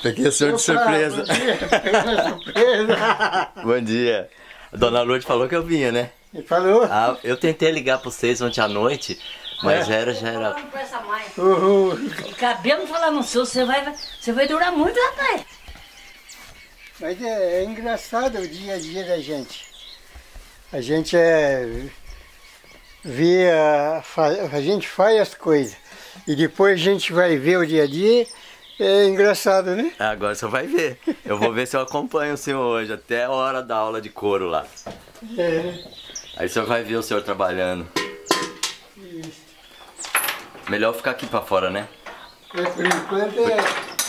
Peguei o senhor de surpresa. Bom dia. A dona Lourdes falou que eu vinha, né? Falou? Ah, eu tentei ligar para vocês ontem à noite, mas já era. Cabelo falando no seu, você vai durar muito, rapaz. Mas é engraçado o dia a dia da gente. A gente faz as coisas e depois a gente vai ver o dia a dia. É engraçado, né? Agora você vai ver. Eu vou ver se eu acompanho o senhor hoje, até a hora da aula de coro lá. É. Aí o senhor vai ver o senhor trabalhando. Isso. Melhor ficar aqui pra fora, né? Por enquanto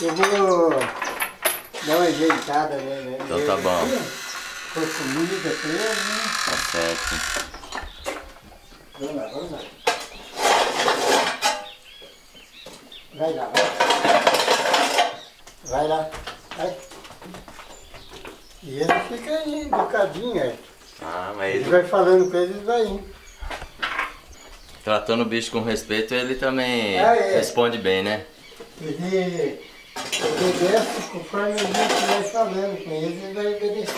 eu vou dar uma ajeitada, né? Então tá bom. Com comida presa, né? Tá certo. Vamos lá, vamos lá. Vai lá, vai lá. Vai lá, vai. E ele fica aí, bocadinho aí. Ah, mas ele vai falando com ele e vai indo. Tratando o bicho com respeito, ele também responde bem, né? Ele obedece conforme a gente vai falando com ele, ele vai obedecer.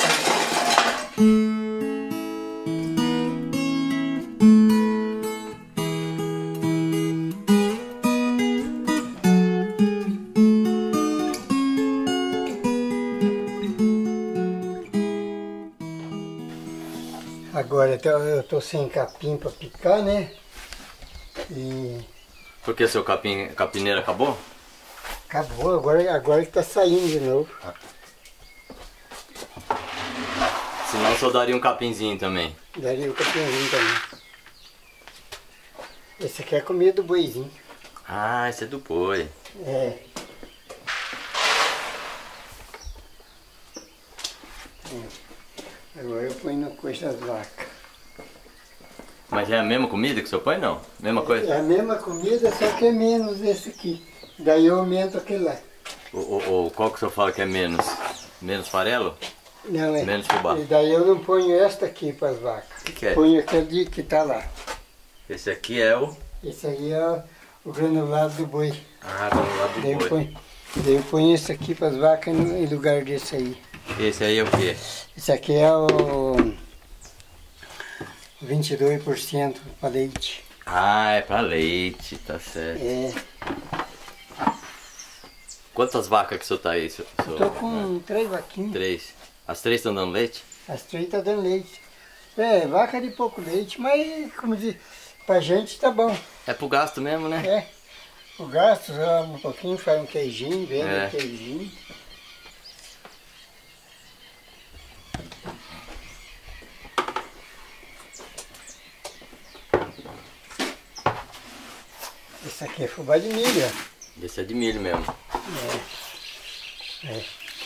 Agora eu tô sem capim para picar, né? E... Por que seu capineiro acabou? Acabou, agora que tá saindo de novo. Senão eu só daria um capinzinho também. Daria um capinzinho também. Esse aqui é a comida do boizinho. Ah, esse é do boi. É. Agora eu ponho no coice das vacas. Mas é a mesma comida que o senhor põe, não? Mesma coisa? É a mesma comida, só que é menos esse aqui. Daí eu aumento aquele lá. Qual que o senhor fala que é menos? Menos farelo? Não, é. Menos fubá. E daí eu não ponho esta aqui para as vacas. O que é? Ponho aquele que está lá. Esse aqui é o? Esse aqui é o granulado do boi. Ah, granulado do boi. Daí eu ponho esse aqui para as vacas em lugar desse aí. Esse aí é o quê? Esse aqui é o 22% para leite. Ah, é para leite, tá certo. É. Quantas vacas que o senhor tá aí? Eu tô com 3 vaquinhas. 3. As 3 estão dando leite? As 3 estão dando leite. É, vaca de pouco leite, mas como diz, pra gente tá bom. É pro gasto mesmo, né? É. O gasto, já um pouquinho, faz um queijinho, vende um queijinho. Esse aqui é fubá de milho. Esse é de milho mesmo. É.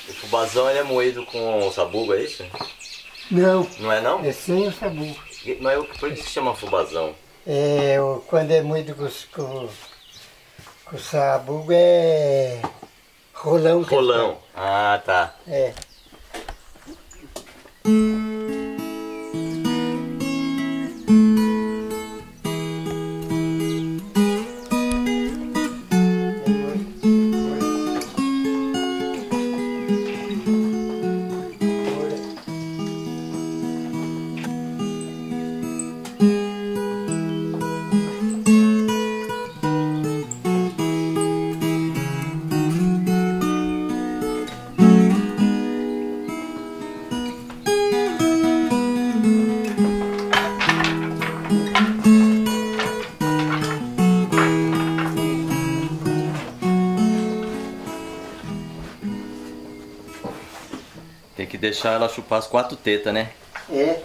O fubazão ele é moído com o sabugo, é isso? Não. Não é não? É sem o sabugo. Mas por que se chama fubazão? É, quando é moído com sabugo é rolão. Rolão. Ah, tá. É. Deixar ela chupar as 4 tetas, né? É.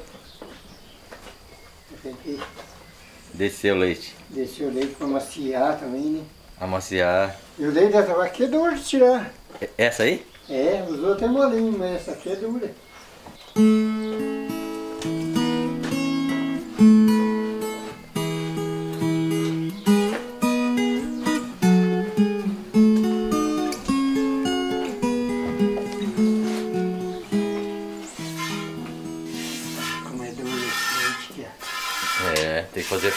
Descer o leite. Descer o leite para amaciar também, né? Amaciar. E o leite dessa vaca aqui é duro de tirar. Essa aí? É, os outros é molinho, mas essa aqui é dura.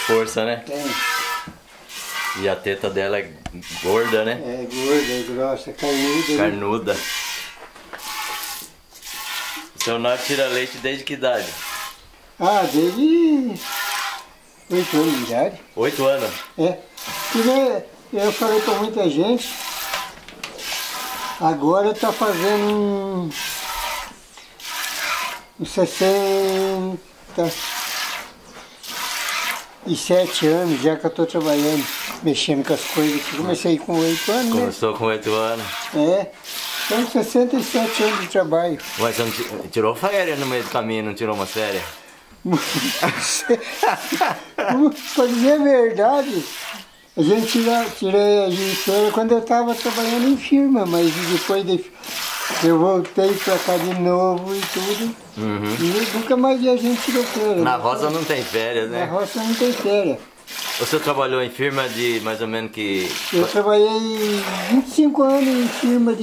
Força, né? Tem. E a teta dela é gorda, né? É gorda, é grossa, carnuda. Carnuda. Né? O seu Nath tira leite desde que idade? Ah, desde 8 anos de idade. 8 anos? É. Eu falei pra muita gente, agora tá fazendo uns 67 anos já que eu tô trabalhando, mexendo com as coisas. Comecei com 8 anos, né? Começou com 8 anos. É. São 67 anos de trabalho. Mas você não tirou férias no meio do caminho, não tirou uma férias? Pra dizer a verdade, a gente tirei a gente quando eu estava trabalhando em firma, mas depois eu voltei pra cá de novo e tudo. Uhum. E nunca mais a gente tirou férias. Na roça não tem férias, né? Na roça não tem férias. Você trabalhou em firma de mais ou menos que... Eu trabalhei 25 anos em firma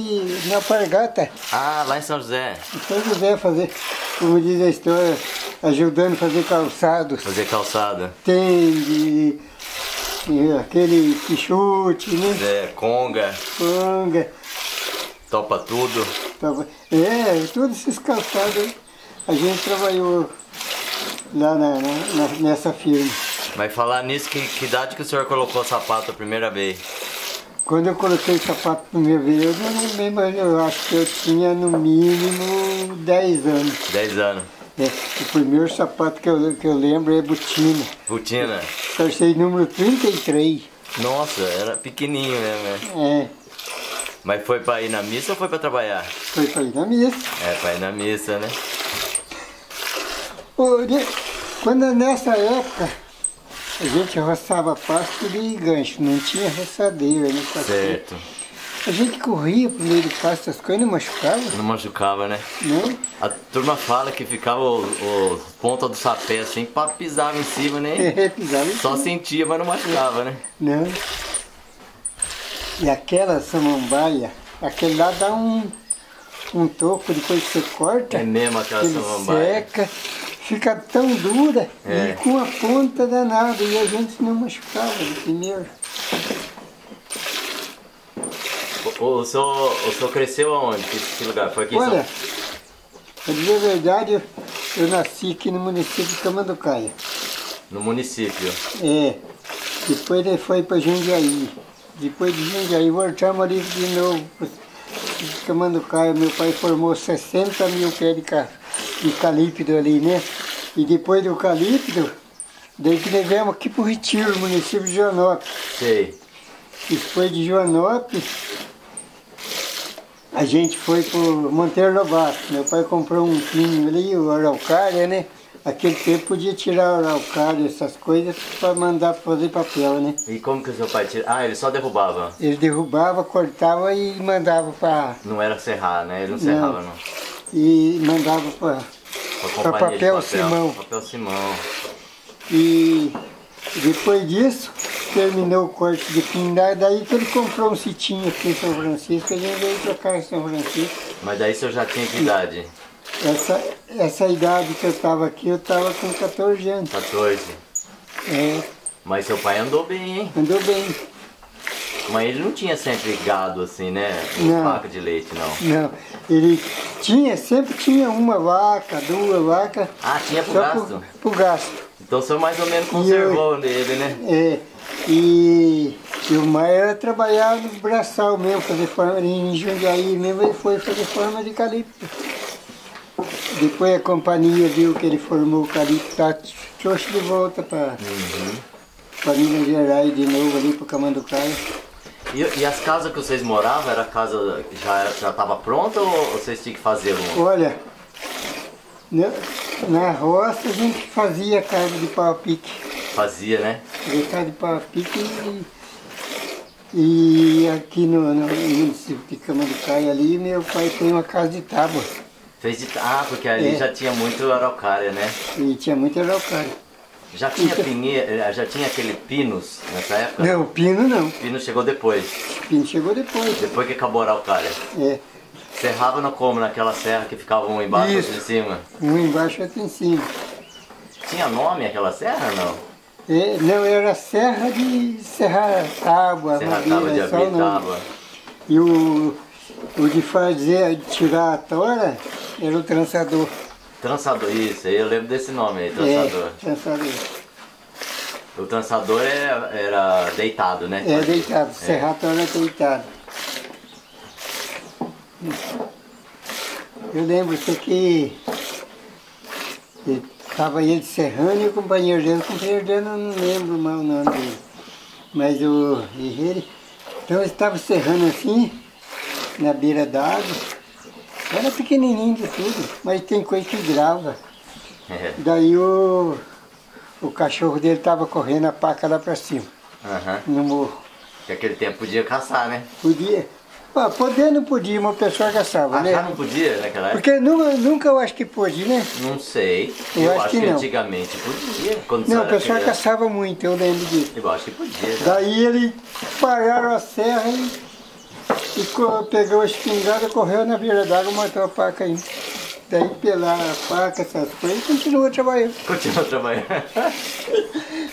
na Pargata. Ah, lá em São José. Em São José, fazer, como diz a história, ajudando a fazer calçado. Fazer calçado. Tem aquele quichute, né? É, conga. Conga. Topa tudo. É, todos esses calçados a gente trabalhou lá nessa firma. Vai falar nisso, que idade que o senhor colocou o sapato a primeira vez? Quando eu coloquei o sapato a primeira vez, eu não lembro, mas eu acho que eu tinha no mínimo 10 anos. 10 anos. É, o primeiro sapato que eu lembro é botina. Botina? Eu achei número 33. Nossa, era pequenininho mesmo, né? É. Mas foi pra ir na missa ou foi pra trabalhar? Foi pra ir na missa. É, pra ir na missa, né? Quando nessa época... A gente roçava pasto de gancho, não tinha roçadeira, né? Certo. A gente corria pro meio do pasto, as coisas não machucava? Não machucava, né? Não. A turma fala que ficava o ponta do sapé assim, pra pisava em cima, né? É, pisava em cima. Só sentia, mas não machucava, né? Não. E aquela samambaia, aquele lá dá um toco, depois você corta. É mesmo aquela samambaia. Seca. Fica tão dura, é. E com a ponta danada, e a gente não machucava no primeiro. O senhor cresceu aonde? Que lugar? Foi aqui em São... Olha, pra dizer a verdade, eu nasci aqui no município de Camanducaia. No município? É. Depois ele foi pra Jundiaí. Depois de Jundiaí, voltamos ali de novo de Camanducaia. Meu pai formou 60 mil pés de café. E calípido ali, né? E depois do calípido, daí que levamos aqui pro Retiro, município de Joanópolis. Sei. E depois de Joanópolis, a gente foi pro Monteiro Lobato. Meu pai comprou um pinho ali, o araucária, né? Aquele tempo podia tirar o araucária, essas coisas, para mandar fazer papel, né? E como que o seu pai tirava? Ah, ele só derrubava? Ele derrubava, cortava e mandava para... Não era serrar, né? Ele não serrava, não. E mandava para Papel Simão. Papel Simão. E depois disso, terminou o corte de pindar, daí que ele comprou um sitinho aqui em São Francisco, a gente veio pra cá em São Francisco. Mas daí o senhor já tinha que idade? Essa idade que eu estava aqui, eu estava com 14 anos. 14? É. Mas seu pai andou bem, hein? Andou bem. Mas ele não tinha sempre gado assim, né? Não. Vaca de leite, não. Não. Ele sempre tinha uma vaca, duas vacas. Ah, tinha pro gasto? Pro gasto. Então o senhor mais ou menos conservou nele, né? É. E o Maia era trabalhar no braçal mesmo, fazer forma em Jundiaí mesmo, ele foi fazer forma de calipto. Depois a companhia viu que ele formou o calipto, tá, trouxe de volta para... Uhum. Para Minas Gerais de novo, ali pro Camanducaia. E as casas que vocês moravam, era casa que já estava pronta ou vocês tinham que fazer uma? Olha, na roça a gente fazia casa de pau a pique. Fazia, né? Fazia casa de pau a pique e aqui no município de Camanducaia ali, meu pai tem uma casa de tábua. Fez de tábua, porque ali já tinha muito araucária, né? E tinha muito araucária. Já tinha pinheiro, já tinha aquele pinos nessa época? Não, pino não. Pino chegou depois. Pino chegou depois. Depois que acabou a araucária. É. Serrava no como, naquela serra que ficava um embaixo e outro em cima? Um embaixo e outro em cima. Tinha nome aquela serra ou não? Não, era serra de Serra-Tábua, Madeira, só não. E o de fazer, de tirar a tora, era o trançador. Trançador, isso, eu lembro desse nome aí, trançador. É, trançador. O trançador era deitado, né? É, deitado, serra a tora é deitado. Eu lembro que estava ele serrando e o companheiro dele. O companheiro dele eu não lembro mais o nome dele. Mas ele... Então ele estava serrando assim, na beira da água. Era pequenininho de tudo, mas tem coisa que grava. É. Daí o cachorro dele estava correndo a paca lá para cima, no morro. Que naquele tempo podia caçar, né? Podia. Ah, poder não podia, uma pessoa caçava, né? Já não podia naquela época? Porque nunca eu acho que pôde, né? Não sei. Eu acho que antigamente podia. Quando não, o pessoal caçava muito, eu lembro disso. Eu acho que podia. Né? Daí eles pararam a serra e pegou a espingarda, correu na beira d'água e matou a paca aí. Daí pelaram a faca, essas coisas, e continuou trabalhando. Continuou trabalhando.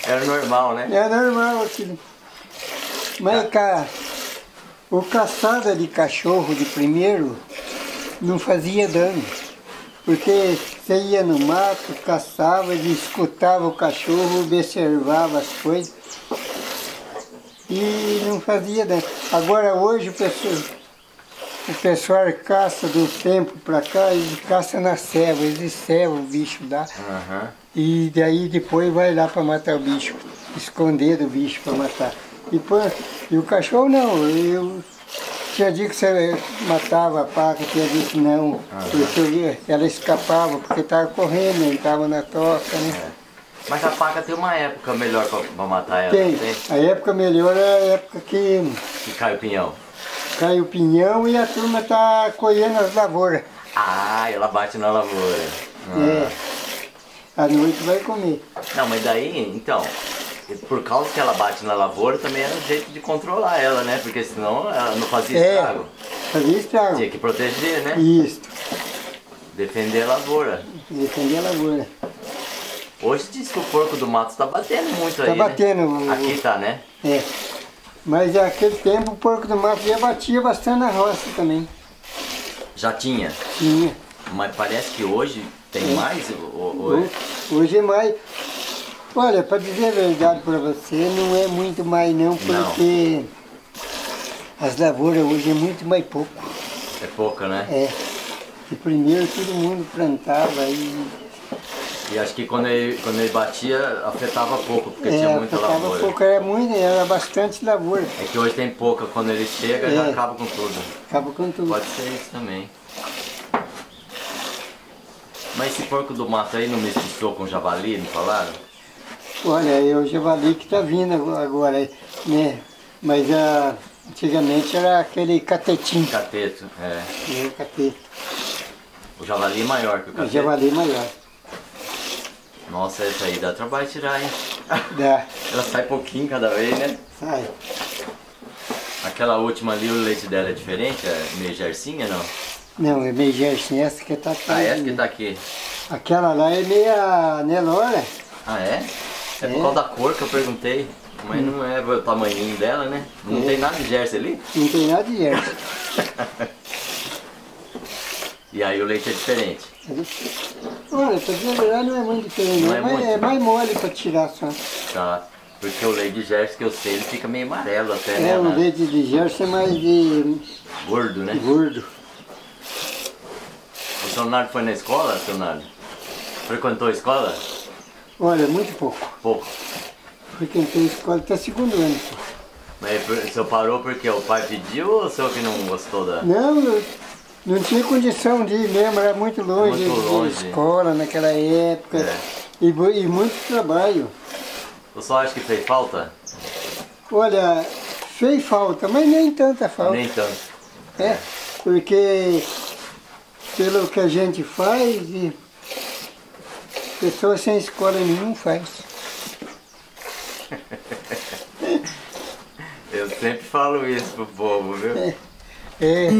Era normal, né? Era normal, assim. Mas, cara... O caçada de cachorro de primeiro não fazia dano, porque você ia no mato, caçava, escutava o cachorro, observava as coisas e não fazia dano. Agora hoje o pessoal caça do tempo para cá e caça na selva, eles cevam o bicho lá e daí depois vai lá para matar o bicho, esconder do bicho para matar. E o cachorro não, eu tinha dito que você matava a paca, tinha dito que não, porque ela escapava, porque estava correndo, estava na toca, né? É. Mas a paca tem uma época melhor para matar ela, tem? A época melhor é a época que cai o pinhão. Cai o pinhão e a turma está colhendo as lavouras. Ah, ela bate na lavoura. É, à noite vai comer. Não, mas daí, então... Por causa que ela bate na lavoura, também era um jeito de controlar ela, né? Porque senão ela não fazia estrago. Fazia estrago. Tinha que proteger, né? Isso. Defender a lavoura. Defender a lavoura. Hoje diz que o porco do mato está batendo muito aí, né? Está batendo. Aqui tá, né? É. Mas naquele tempo o porco do mato já batia bastante na roça também. Já tinha? Tinha. Mas parece que hoje tem mais? Hoje é mais... Olha, para dizer a verdade para você, não é muito mais não, porque as lavouras hoje é muito mais pouco. É pouca, né? É. E primeiro todo mundo plantava e... E acho que quando ele batia, afetava pouco, porque tinha muita lavoura. Pouco, era bastante lavoura. É que hoje tem pouca, quando ele chega já acaba com tudo. Acaba com tudo. Pode ser isso também. Mas esse porco do mato aí não misturou com javali, não falaram? Olha, eu já falei que está vindo agora, né? Mas antigamente era aquele catetinho. Cateto, é. É, cateto. O javali é maior que o cateto? O javali é maior. Nossa, essa aí dá trabalho tirar, hein? Dá. Ela sai pouquinho cada vez, né? Sai. Aquela última ali, o leite dela é diferente? É meio gercinha, não? Não, é meio gercinha, essa que tá aqui. Ah, essa que tá aqui. Aquela lá é meia Nelora. Ah, é? É por causa da cor que eu perguntei, mas não é o tamanhinho dela, né? Não tem nada de jersey ali? Não tem nada de jersey. E aí o leite é diferente? Olha, na verdade não é muito diferente, é mais mole para tirar só. Tá, porque o leite de jersey que eu sei, ele fica meio amarelo até, né? É, o leite de jersey é mais de... Gordo, né? Gordo. O seu Leonardo foi na escola, seu Leonardo? Frequentou a escola? Olha, muito pouco. Pouco. Porque eu tenho escola até segundo ano. Mas o senhor parou porque o pai pediu ou o senhor que não gostou da... Não, não tinha condição de ir mesmo, era muito longe. Muito longe. De escola naquela época. É. E muito trabalho. O senhor acha que fez falta? Olha, fez falta, mas nem tanta falta. Nem tanto. É, porque pelo que a gente faz... Pessoa sem escola nenhuma faz. Eu sempre falo isso pro povo, viu? É.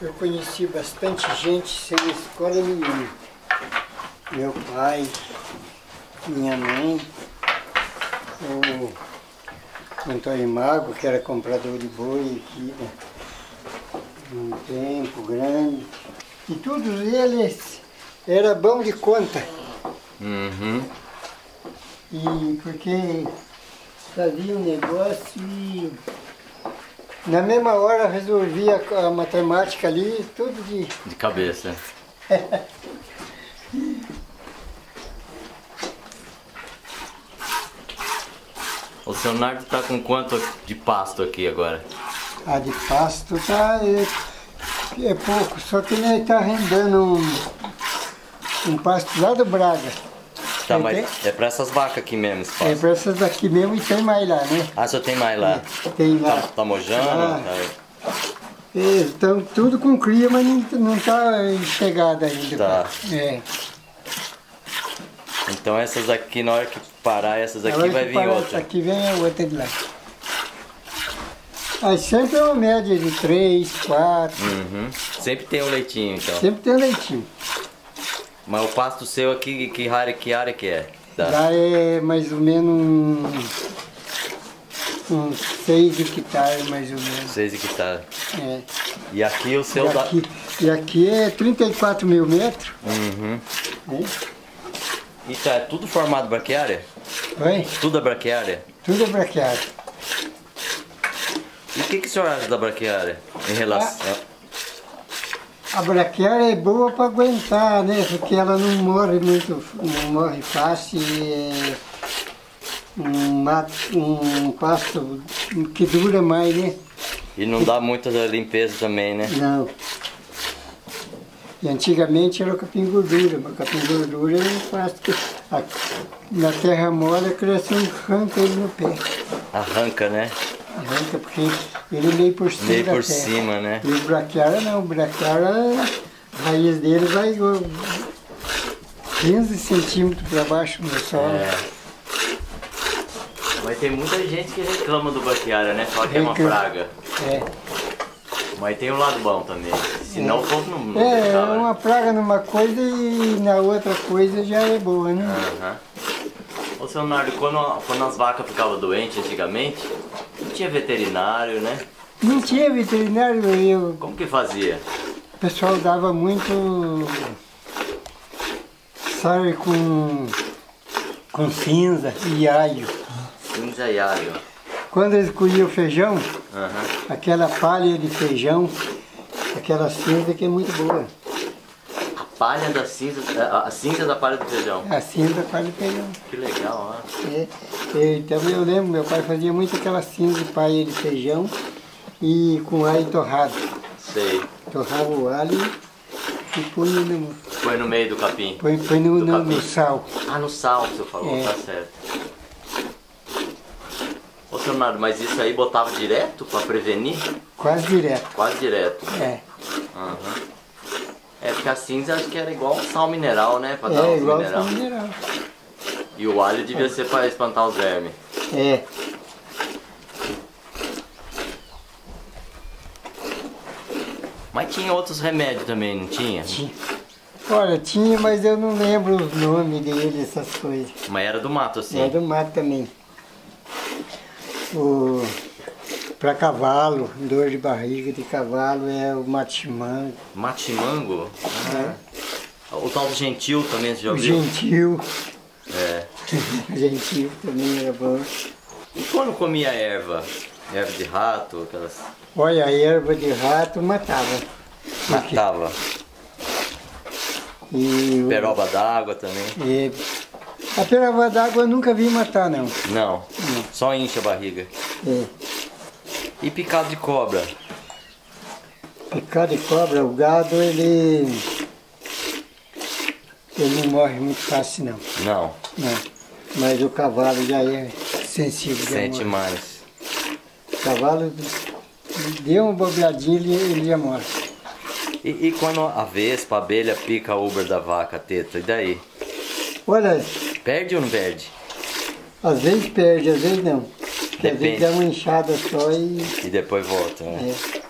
Eu conheci bastante gente sem escola nenhuma. Meu pai, minha mãe, o Antônio Mago, que era comprador de boi aqui, né? Um tempo grande. E todos eles eram bons de conta. Uhum. E porque fazia um negócio e na mesma hora resolvia a matemática ali, tudo de... De cabeça. O seu Nardo está com quanto de pasto aqui agora? Ah, de pasto tá, é pouco, só que ele está rendendo um pasto lá do Braga. Tá, aí mas tem... é para essas vacas aqui mesmo esse pasto? É para essas daqui mesmo e tem mais lá, né? Ah, só tem mais lá? É, tem lá. Tá mojando? Ah, tá. Estão tudo com cria, mas não está chegada ainda. Tá. É. Então essas aqui, na hora que parar, essas aqui vai vir outra? Essa aqui vem a outra de lá. Aí sempre é uma média de 3, 4. Uhum. Sempre tem um leitinho, então? Sempre tem um leitinho. Mas o pasto seu aqui, que área que é? Tá. Lá é mais ou menos uns 6 hectares, mais ou menos. 6 hectares. É. E aqui o seu... E aqui é 34 mil metros. Uhum. É. E tá, é tudo formado braquiária? Oi? Tudo é braquiária? Tudo é braquiária. E o que o senhor acha da braquiária em relação... A braquiária é boa para aguentar, né? Porque ela não morre muito, não morre fácil. É um pasto que dura mais, né? E não dá muita limpeza também, né? Não. E antigamente era o capim-gordura, mas o capim-gordura era um pasto que na terra mole cresce um arranca ele no pé. Arranca, né? Arranca porque ele meio por cima meio da por terra. Cima, né? E o braquiária não, o braquiária, a raiz dele vai 15 centímetros para baixo do solo. É. Mas tem muita gente que reclama do braquiária, né? Fala que é uma praga. É. Mas tem um lado bom também, senão o povo não... É, deixava, uma praga numa coisa e na outra coisa já é boa, né? Uhum. Ô, seu Leonardo, quando as vacas ficavam doentes antigamente, não tinha veterinário, né? Não tinha veterinário, eu... Como que fazia? O pessoal dava muito... Sabe, com cinza e alho. Cinza e alho. Quando eles colhiam o feijão, uhum, aquela palha de feijão, aquela cinza que é muito boa. A palha da cinza, a cinza da palha do feijão? A cinza da palha do feijão. Que legal, né? Então eu lembro, meu pai fazia muito aquela cinza de palha de feijão e com alho torrado. Sei. Torrava o alho e põe no... Põe no meio do capim? Põe no sal. Ah, no sal, o senhor falou, tá certo. Ô, seu Leonardo, mas isso aí botava direto para prevenir? Quase direto. Quase direto. É. Uhum. É porque a cinza acho que era igual sal mineral, né? Pra dar igual mineral. Sal mineral. E o alho devia ser para espantar os vermes. É. Mas tinha outros remédios também, não tinha? Tinha. Olha, tinha, mas eu não lembro os nomes dele, essas coisas. Mas era do mato, assim? Era do mato também. Para cavalo, dor de barriga de cavalo é o matimango. Matimango? Ah, é. O tal do gentil também, você já ouviu? Gentil. É. Gentil também era bom. E quando comia erva? Erva de rato? Aquelas... Olha, a erva de rato matava. Matava. E peroba d'água também. A peroba d'água eu nunca vi matar, não. Não, só enche a barriga. É. E picado de cobra? Picado de cobra, o gado, ele não morre muito fácil, não. Não? Não, mas o cavalo já é sensível. Sente mais. O cavalo deu um bobeadinho, ele já morre. E quando a vespa, a abelha pica a uber da vaca, a teta, e daí? Olha... Perde ou não perde? Às vezes perde, às vezes não. Depende. Às vezes dá uma inchada só e... E depois volta, né? É.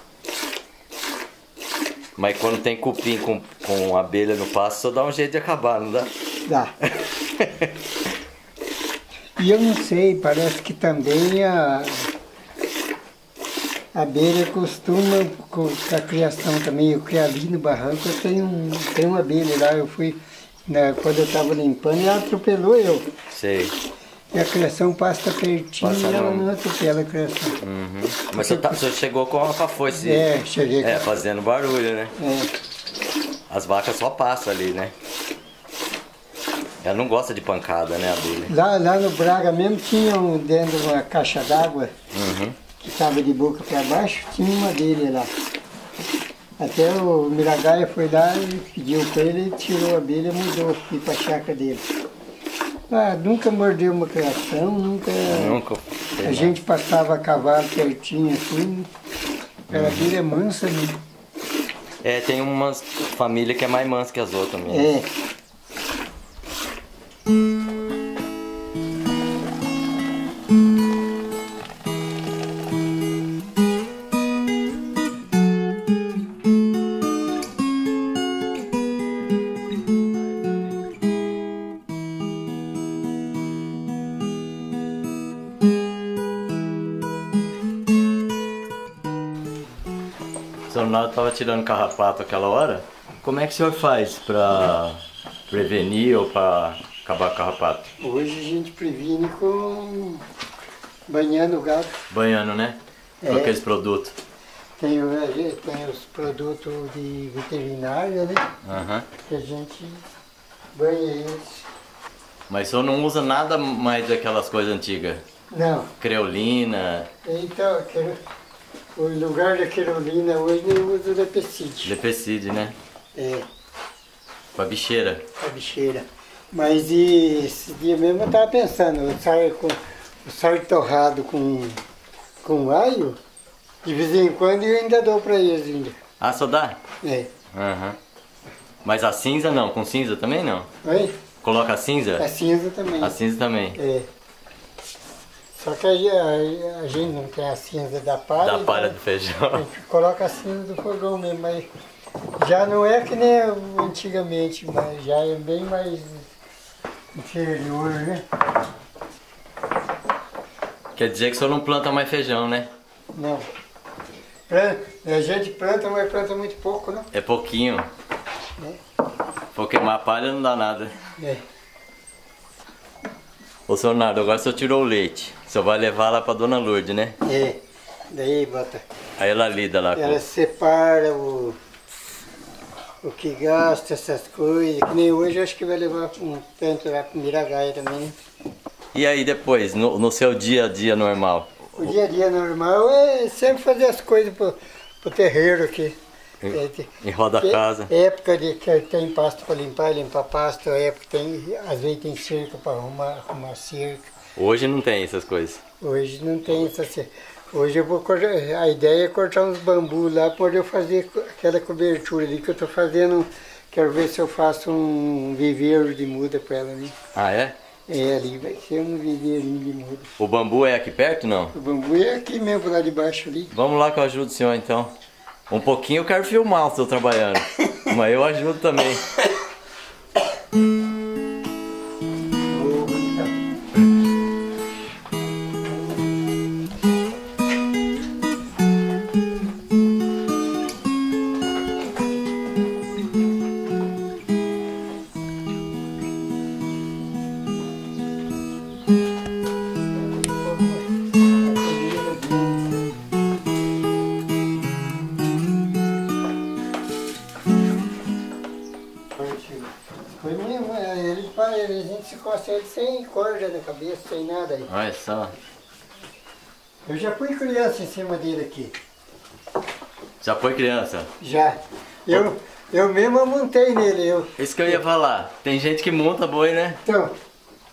Mas quando tem cupim com abelha no pasto, só dá um jeito de acabar, não dá? Dá. E eu não sei, parece que também a abelha costuma, com a criação também, eu criei ali no barranco, eu tenho uma abelha lá, eu fui, quando eu estava limpando, ela atropelou eu. Sei. E a criação passa pertinho, passa ela não atropela a criação. Uhum. Mas você chegou com a foice. É, cheguei. É, fazendo barulho, né? É. As vacas só passam ali, né? Ela não gosta de pancada, né, abelha? Lá no Braga mesmo tinha dentro de uma caixa d'água, uhum, que estava de boca para baixo, tinha uma abelha lá. Até o Miragaia foi lá e pediu para ele, tirou a abelha e mudou aqui para a chácara dele. Ah, nunca mordeu uma criação, nunca... A gente passava a cavalo pertinho assim, ela vira mansa, né? É, tem uma família que é mais mansa que as outras mesmo. É. Estava tirando carrapato aquela hora. Como é que o senhor faz para prevenir ou para acabar com carrapato? Hoje a gente previne com banhando o gato. Banhando, né? É. Com aqueles produtos. Tem os produtos de veterinária, né? Uhum. Que a gente banha eles. Mas o senhor não usa nada mais daquelas coisas antigas? Não. Creolina? Então, o lugar da querolina hoje eu uso lepecide. Lepecide, né? É. Pra bicheira. Pra bicheira. Mas esse dia mesmo eu estava pensando, o saio torrado com alho, de vez em quando eu ainda dou pra eles ainda. Ah, só dá? É. Uhum. Mas a cinza não, com cinza também não? Oi? Coloca a cinza? A cinza também. A cinza também. É. Só que a gente não tem a cinza da palha. Da palha do feijão. A gente coloca a cinza do fogão mesmo, mas já não é que nem antigamente, mas já é bem mais inferior, né? Quer dizer que o senhor não planta mais feijão, né? Não. A gente planta, mas planta muito pouco, né? É pouquinho. É. Porque queimar palha não dá nada. É. Ô, senhor Leonardo, agora o senhor tirou o leite. O senhor vai levar lá pra dona Lourdes, né? É. Daí bota... Aí ela lida lá. Ela separa o que gasta, essas coisas. Que nem hoje, acho que vai levar um tanto lá pro Miragaia também, né? E aí depois, no seu dia a dia normal? O dia a dia normal é sempre fazer as coisas pro terreiro aqui. Em roda a casa. Época de que tem pasto para limpar pasto, época tem, às vezes tem cerca para arrumar cerca. Hoje não tem essas coisas. Hoje não tem essas coisas. Hoje eu vou cortar, a ideia é cortar uns bambus lá para eu fazer aquela cobertura ali que eu estou fazendo. Quero ver se eu faço um viveiro de muda para ela ali. Ah, é? É, ali vai ser um viveirinho de muda. O bambu é aqui perto, não? O bambu é aqui mesmo, lá de baixo ali. Vamos lá que eu ajudo o senhor então. Um pouquinho eu quero filmar o seu trabalhando, mas eu ajudo também. Sem corda na cabeça, sem nada aí. Olha só. Eu já fui criança em cima dele aqui. Já foi criança? Já. Eu mesmo montei nele. Isso que eu ia falar. Tem gente que monta boi, né? Então,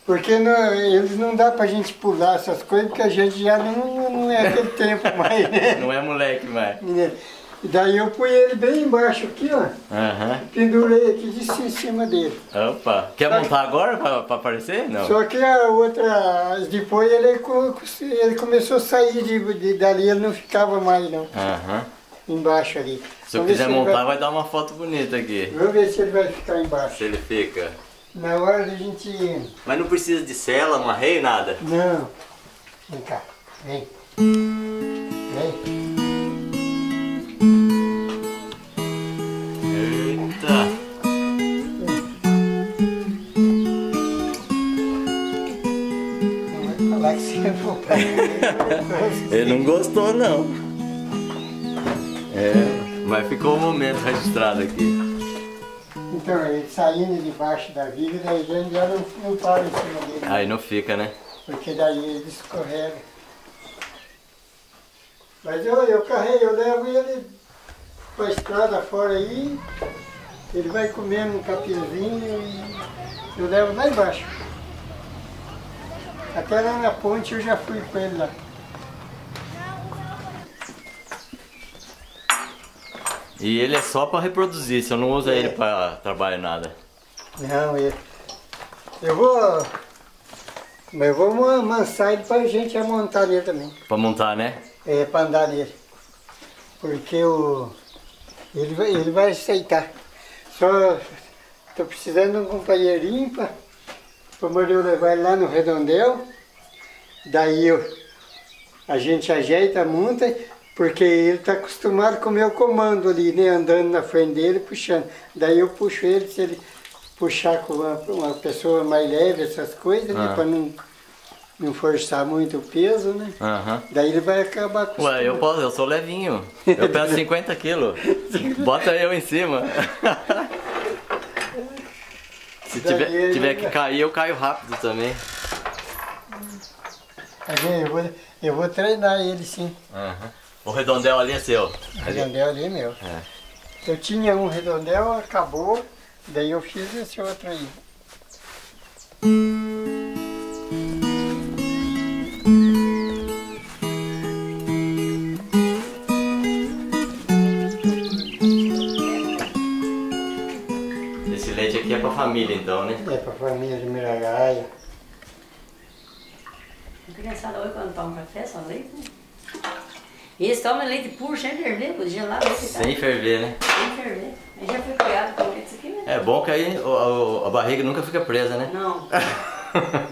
porque eles não dá pra gente pular essas coisas, porque a gente já não é aquele tempo mais, né? Não é moleque mais. E daí eu pus ele bem embaixo aqui, ó. Uhum. Pendurei aqui em cima dele. Opa! Quer montar agora pra aparecer? Não. Só que a outra... Depois ele começou a sair dali, ele não ficava mais, não. Uhum. embaixo ali. Se eu quiser montar, vai dar uma foto bonita aqui. Vamos ver se ele vai ficar embaixo. Se ele fica. Na hora a gente... Mas não precisa de sela, um arreio, nada? Não. Vem cá, vem. Vem. Eita. Não vai falar que você voltar. Ele não gostou, não. É, mas ficou um momento registrado aqui. Então, ele saindo debaixo da viga, daí já não para em cima dele. Aí não fica, né? Porque daí ele escorrega. Mas eu carrego, eu levo ele pra estrada fora aí, ele vai comendo um capinzinho e eu levo lá embaixo. Até lá na ponte eu já fui com ele lá. E ele é só para reproduzir, se eu não uso ele para trabalhar nada. Não, eu vou amansar ele para a gente montar nele também. Para montar, né? É, para andar nele. Porque ele vai aceitar. Só estou precisando de um companheirinho para eu levar ele lá no redondel. Daí a gente ajeita, monta. Porque ele está acostumado com o meu comando ali, né? Andando na frente dele, puxando. Daí eu puxo ele, se ele puxar com uma pessoa mais leve, essas coisas, né? Para não forçar muito o peso, né? Daí ele vai acabar acostumado. Ué, eu sou levinho. Eu peso 50 quilos. Bota eu em cima. Se tiver que cair, eu caio rápido também. Eu vou treinar ele, sim. O redondel ali é seu? O redondel ali é meu. É. Eu tinha um redondel, acabou, daí eu fiz esse outro aí. Esse leite aqui é pra família então, né? É pra família de Miragaia. A criançada hoje quando toma café, só leite, né? Eles tomam leite puro, sem ferver, gelado. Sem ferver, né? Sem ferver. Eu já fui criado com leite aqui, né? É bom que aí a barriga nunca fica presa, né? Não.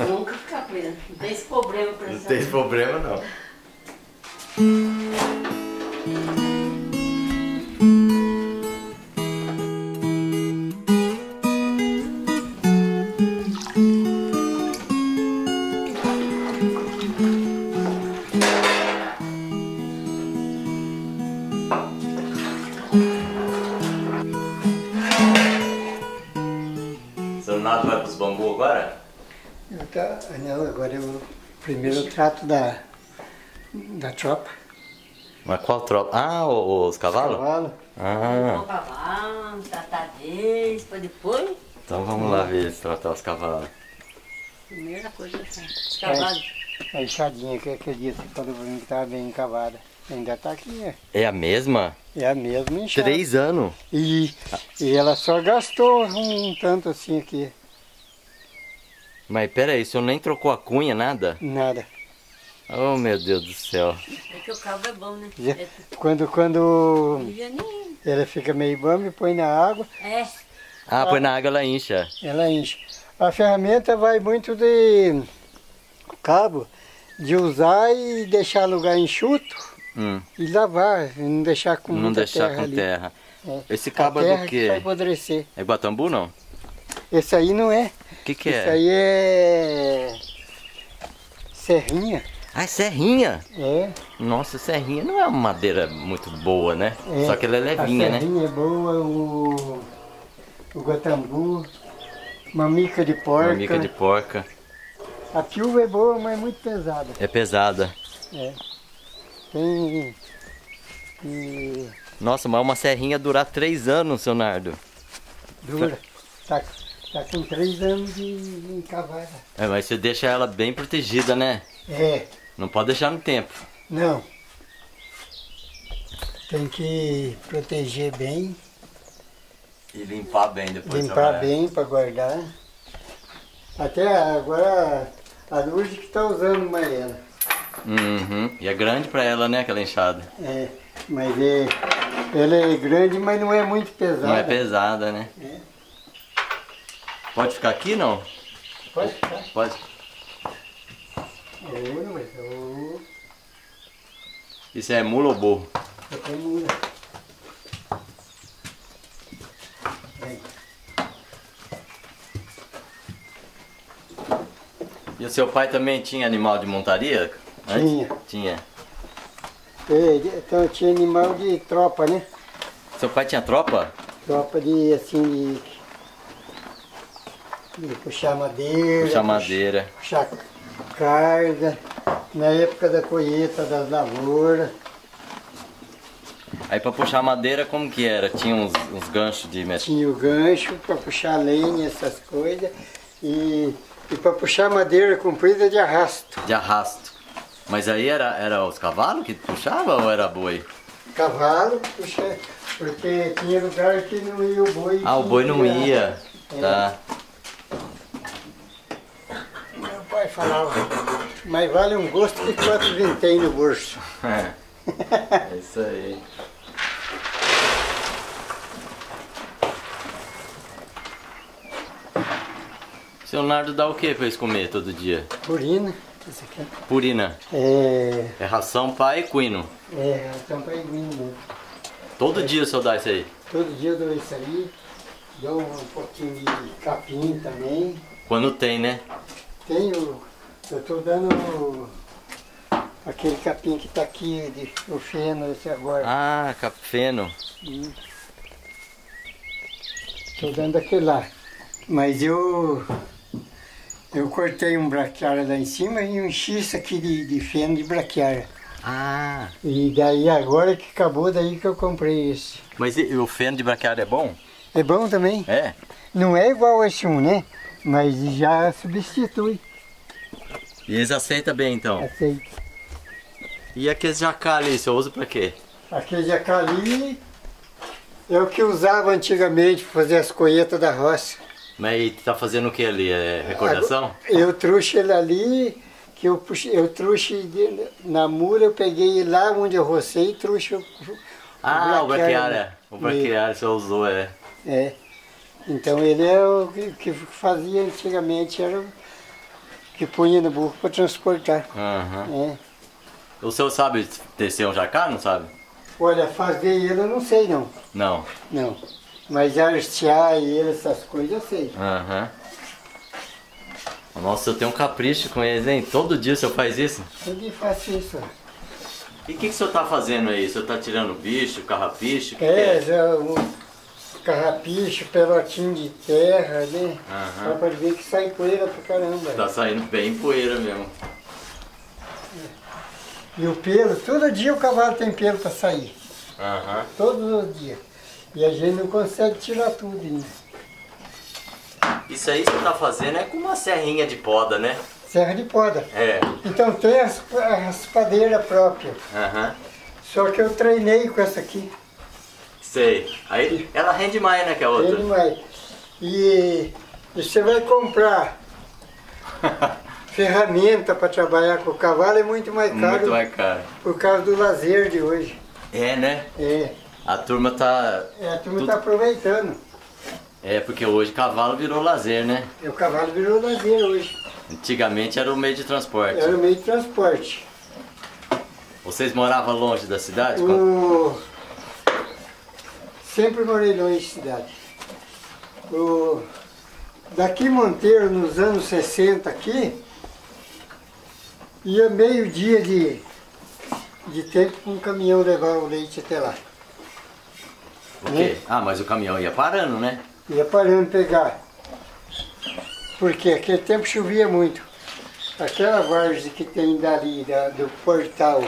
Nunca fica presa. Não tem esse problema pra isso. Não tem esse problema, não. Agora eu primeiro trato da tropa. Mas qual tropa? Ah, os cavalos? Cavalos. Ah. Cavalos, tratar deles, para depois. Então vamos lá ver se tratar os cavalos. Primeira coisa assim, os cavalos. A enxadinha que eu acredito quando o Bruno estava bem encavada. Ainda está aqui, né? É a mesma? É a mesma enxada. 3 anos? E ela só gastou um tanto assim aqui. Mas peraí, o senhor nem trocou a cunha, nada? Nada. Oh, meu Deus do céu. É que o cabo é bom, né? Quando ela fica meio bamba e põe na água. É. Ah, põe na água, ela incha. Ela incha. A ferramenta vai muito de cabo, de usar e deixar lugar enxuto e lavar, não deixar com muita terra ali. Não deixar com terra. É. Esse cabo é do quê? Que vai apodrecer. É guatambu, não? Esse aí não é. O que é? Isso aí é serrinha. Ah, é serrinha? É. Nossa, serrinha não é uma madeira muito boa, né? É. Só que ela é levinha, né? A serrinha é boa, o guatambu, mamica de porca. Mamica de porca. A piúva é boa, mas é muito pesada. É pesada. É. Tem... E... Nossa, mas uma serrinha durar 3 anos, seu Nardo. Dura. Tá com 3 anos de encavada. É, mas você deixa ela bem protegida, né? É. Não pode deixar no tempo. Não. Tem que proteger bem. E limpar bem depois. Limpar bem para guardar. Até agora a Lourdes que está usando amarela. E é grande para ela, né, aquela enxada? É, mas é... Ela é grande, mas não é muito pesada. Não é pesada, né? É. Pode ficar aqui, não? Pode ficar. Pode. Isso é mula ou burro? É mula. E o seu pai também tinha animal de montaria? Tinha. Antes? Tinha. Então tinha animal de tropa, né? Seu pai tinha tropa? Tropa de, assim, de puxar madeira. Puxar madeira. Puxar carga, na época da colheita, das lavouras. Aí para puxar madeira como que era? Tinha uns ganchos de metal? Tinha o gancho para puxar lenha, essas coisas. E para puxar madeira comprida de arrasto. De arrasto. Mas aí era os cavalos que puxava ou era boi? Cavalo puxava, porque tinha lugar que não ia o boi. Ah, o boi não ia. É. Tá. Meu pai falava, mas vale um gosto que 4 vintém no bolso. É. É isso aí. Seu Leonardo dá o que pra eles comer todo dia? Purina. Esse aqui. Purina. É. É ração para equino. É, ração para equino. Todo dia o senhor dá isso aí? Todo dia eu dou isso aí. Dou um pouquinho de capim também. Quando tem, né? Tenho. Eu tô dando aquele capim que tá aqui, o feno, esse agora. Ah, capfeno. Tô dando aquele lá. Mas eu cortei um braquiária lá em cima e enchi isso aqui de feno de braquiária. Ah! E daí agora que acabou, daí que eu comprei esse. Mas e o feno de braquiária é bom? É bom também. É? Não é igual esse um, né? Mas já substitui. E eles aceitam bem então? Aceita. E aqueles jacá ali, você usa pra quê? Aquele jacá ali é o que usava antigamente para fazer as colheitas da roça. Mas tá fazendo o que ali? É recordação? Eu trouxe ele ali, que eu trouxe na mula, eu peguei lá onde eu rocei e trouxe o o braquiária. O braquiária você usou, é. É. Então ele é o que fazia antigamente, era o que punha no burro para transportar. Uhum. É. O senhor sabe tecer um jacá, não sabe? Olha, fazer ele eu não sei não. Não? Não. Mas artear e essas coisas eu sei. Aham. Uhum. Nossa, eu tenho um capricho com eles, hein? Todo dia o senhor faz isso? Todo dia faço isso. E o que o senhor tá fazendo aí? O senhor tá tirando bicho, carrapicho? Carrapicho, pelotinho de terra, né? Uhum. Dá pra ver que sai poeira pra caramba. Tá saindo bem poeira mesmo. E o pelo, todo dia o cavalo tem pelo pra sair. Aham. Uhum. Todos os dias. E a gente não consegue tirar tudo ainda. Isso aí que você está fazendo é com uma serrinha de poda, né? Serra de poda. É. Então tem a raspadeira própria. Uhum. Só que eu treinei com essa aqui. Sei. Aí ela rende mais, né, que a outra? Rende mais. E você vai comprar ferramenta para trabalhar com o cavalo é muito mais caro. Muito mais caro. Por causa do lazer de hoje. É, né? É. A turma tá... a turma tá aproveitando. É, porque hoje o cavalo virou lazer, né? O cavalo virou lazer hoje. Antigamente era o meio de transporte. Era o meio de transporte. Vocês moravam longe da cidade? Sempre morei longe da cidade. Daqui Monteiro, nos anos 60 aqui, ia meio dia de tempo com um caminhão levar o leite até lá. Né? Ah, mas o caminhão ia parando, né? Ia parando pegar. Porque aquele tempo chovia muito. Aquela vargem que tem dali, do portal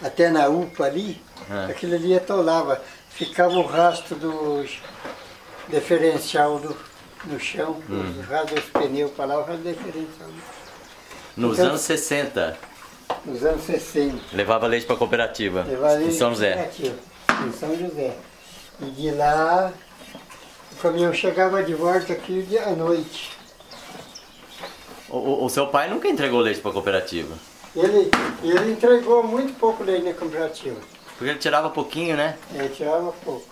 até na UPA ali, aquilo ali atolava. Ficava o rastro do diferencial no chão, o rastro dos pneus para lá, o rastro do diferencial. Nos anos 60? Nos anos 60. Levava leite para a cooperativa, em São José. Em São José. E de lá, o caminhão chegava de volta aqui à noite. O seu pai nunca entregou leite para a cooperativa? Ele entregou muito pouco leite na cooperativa. Porque ele tirava pouquinho, né? Ele tirava pouco.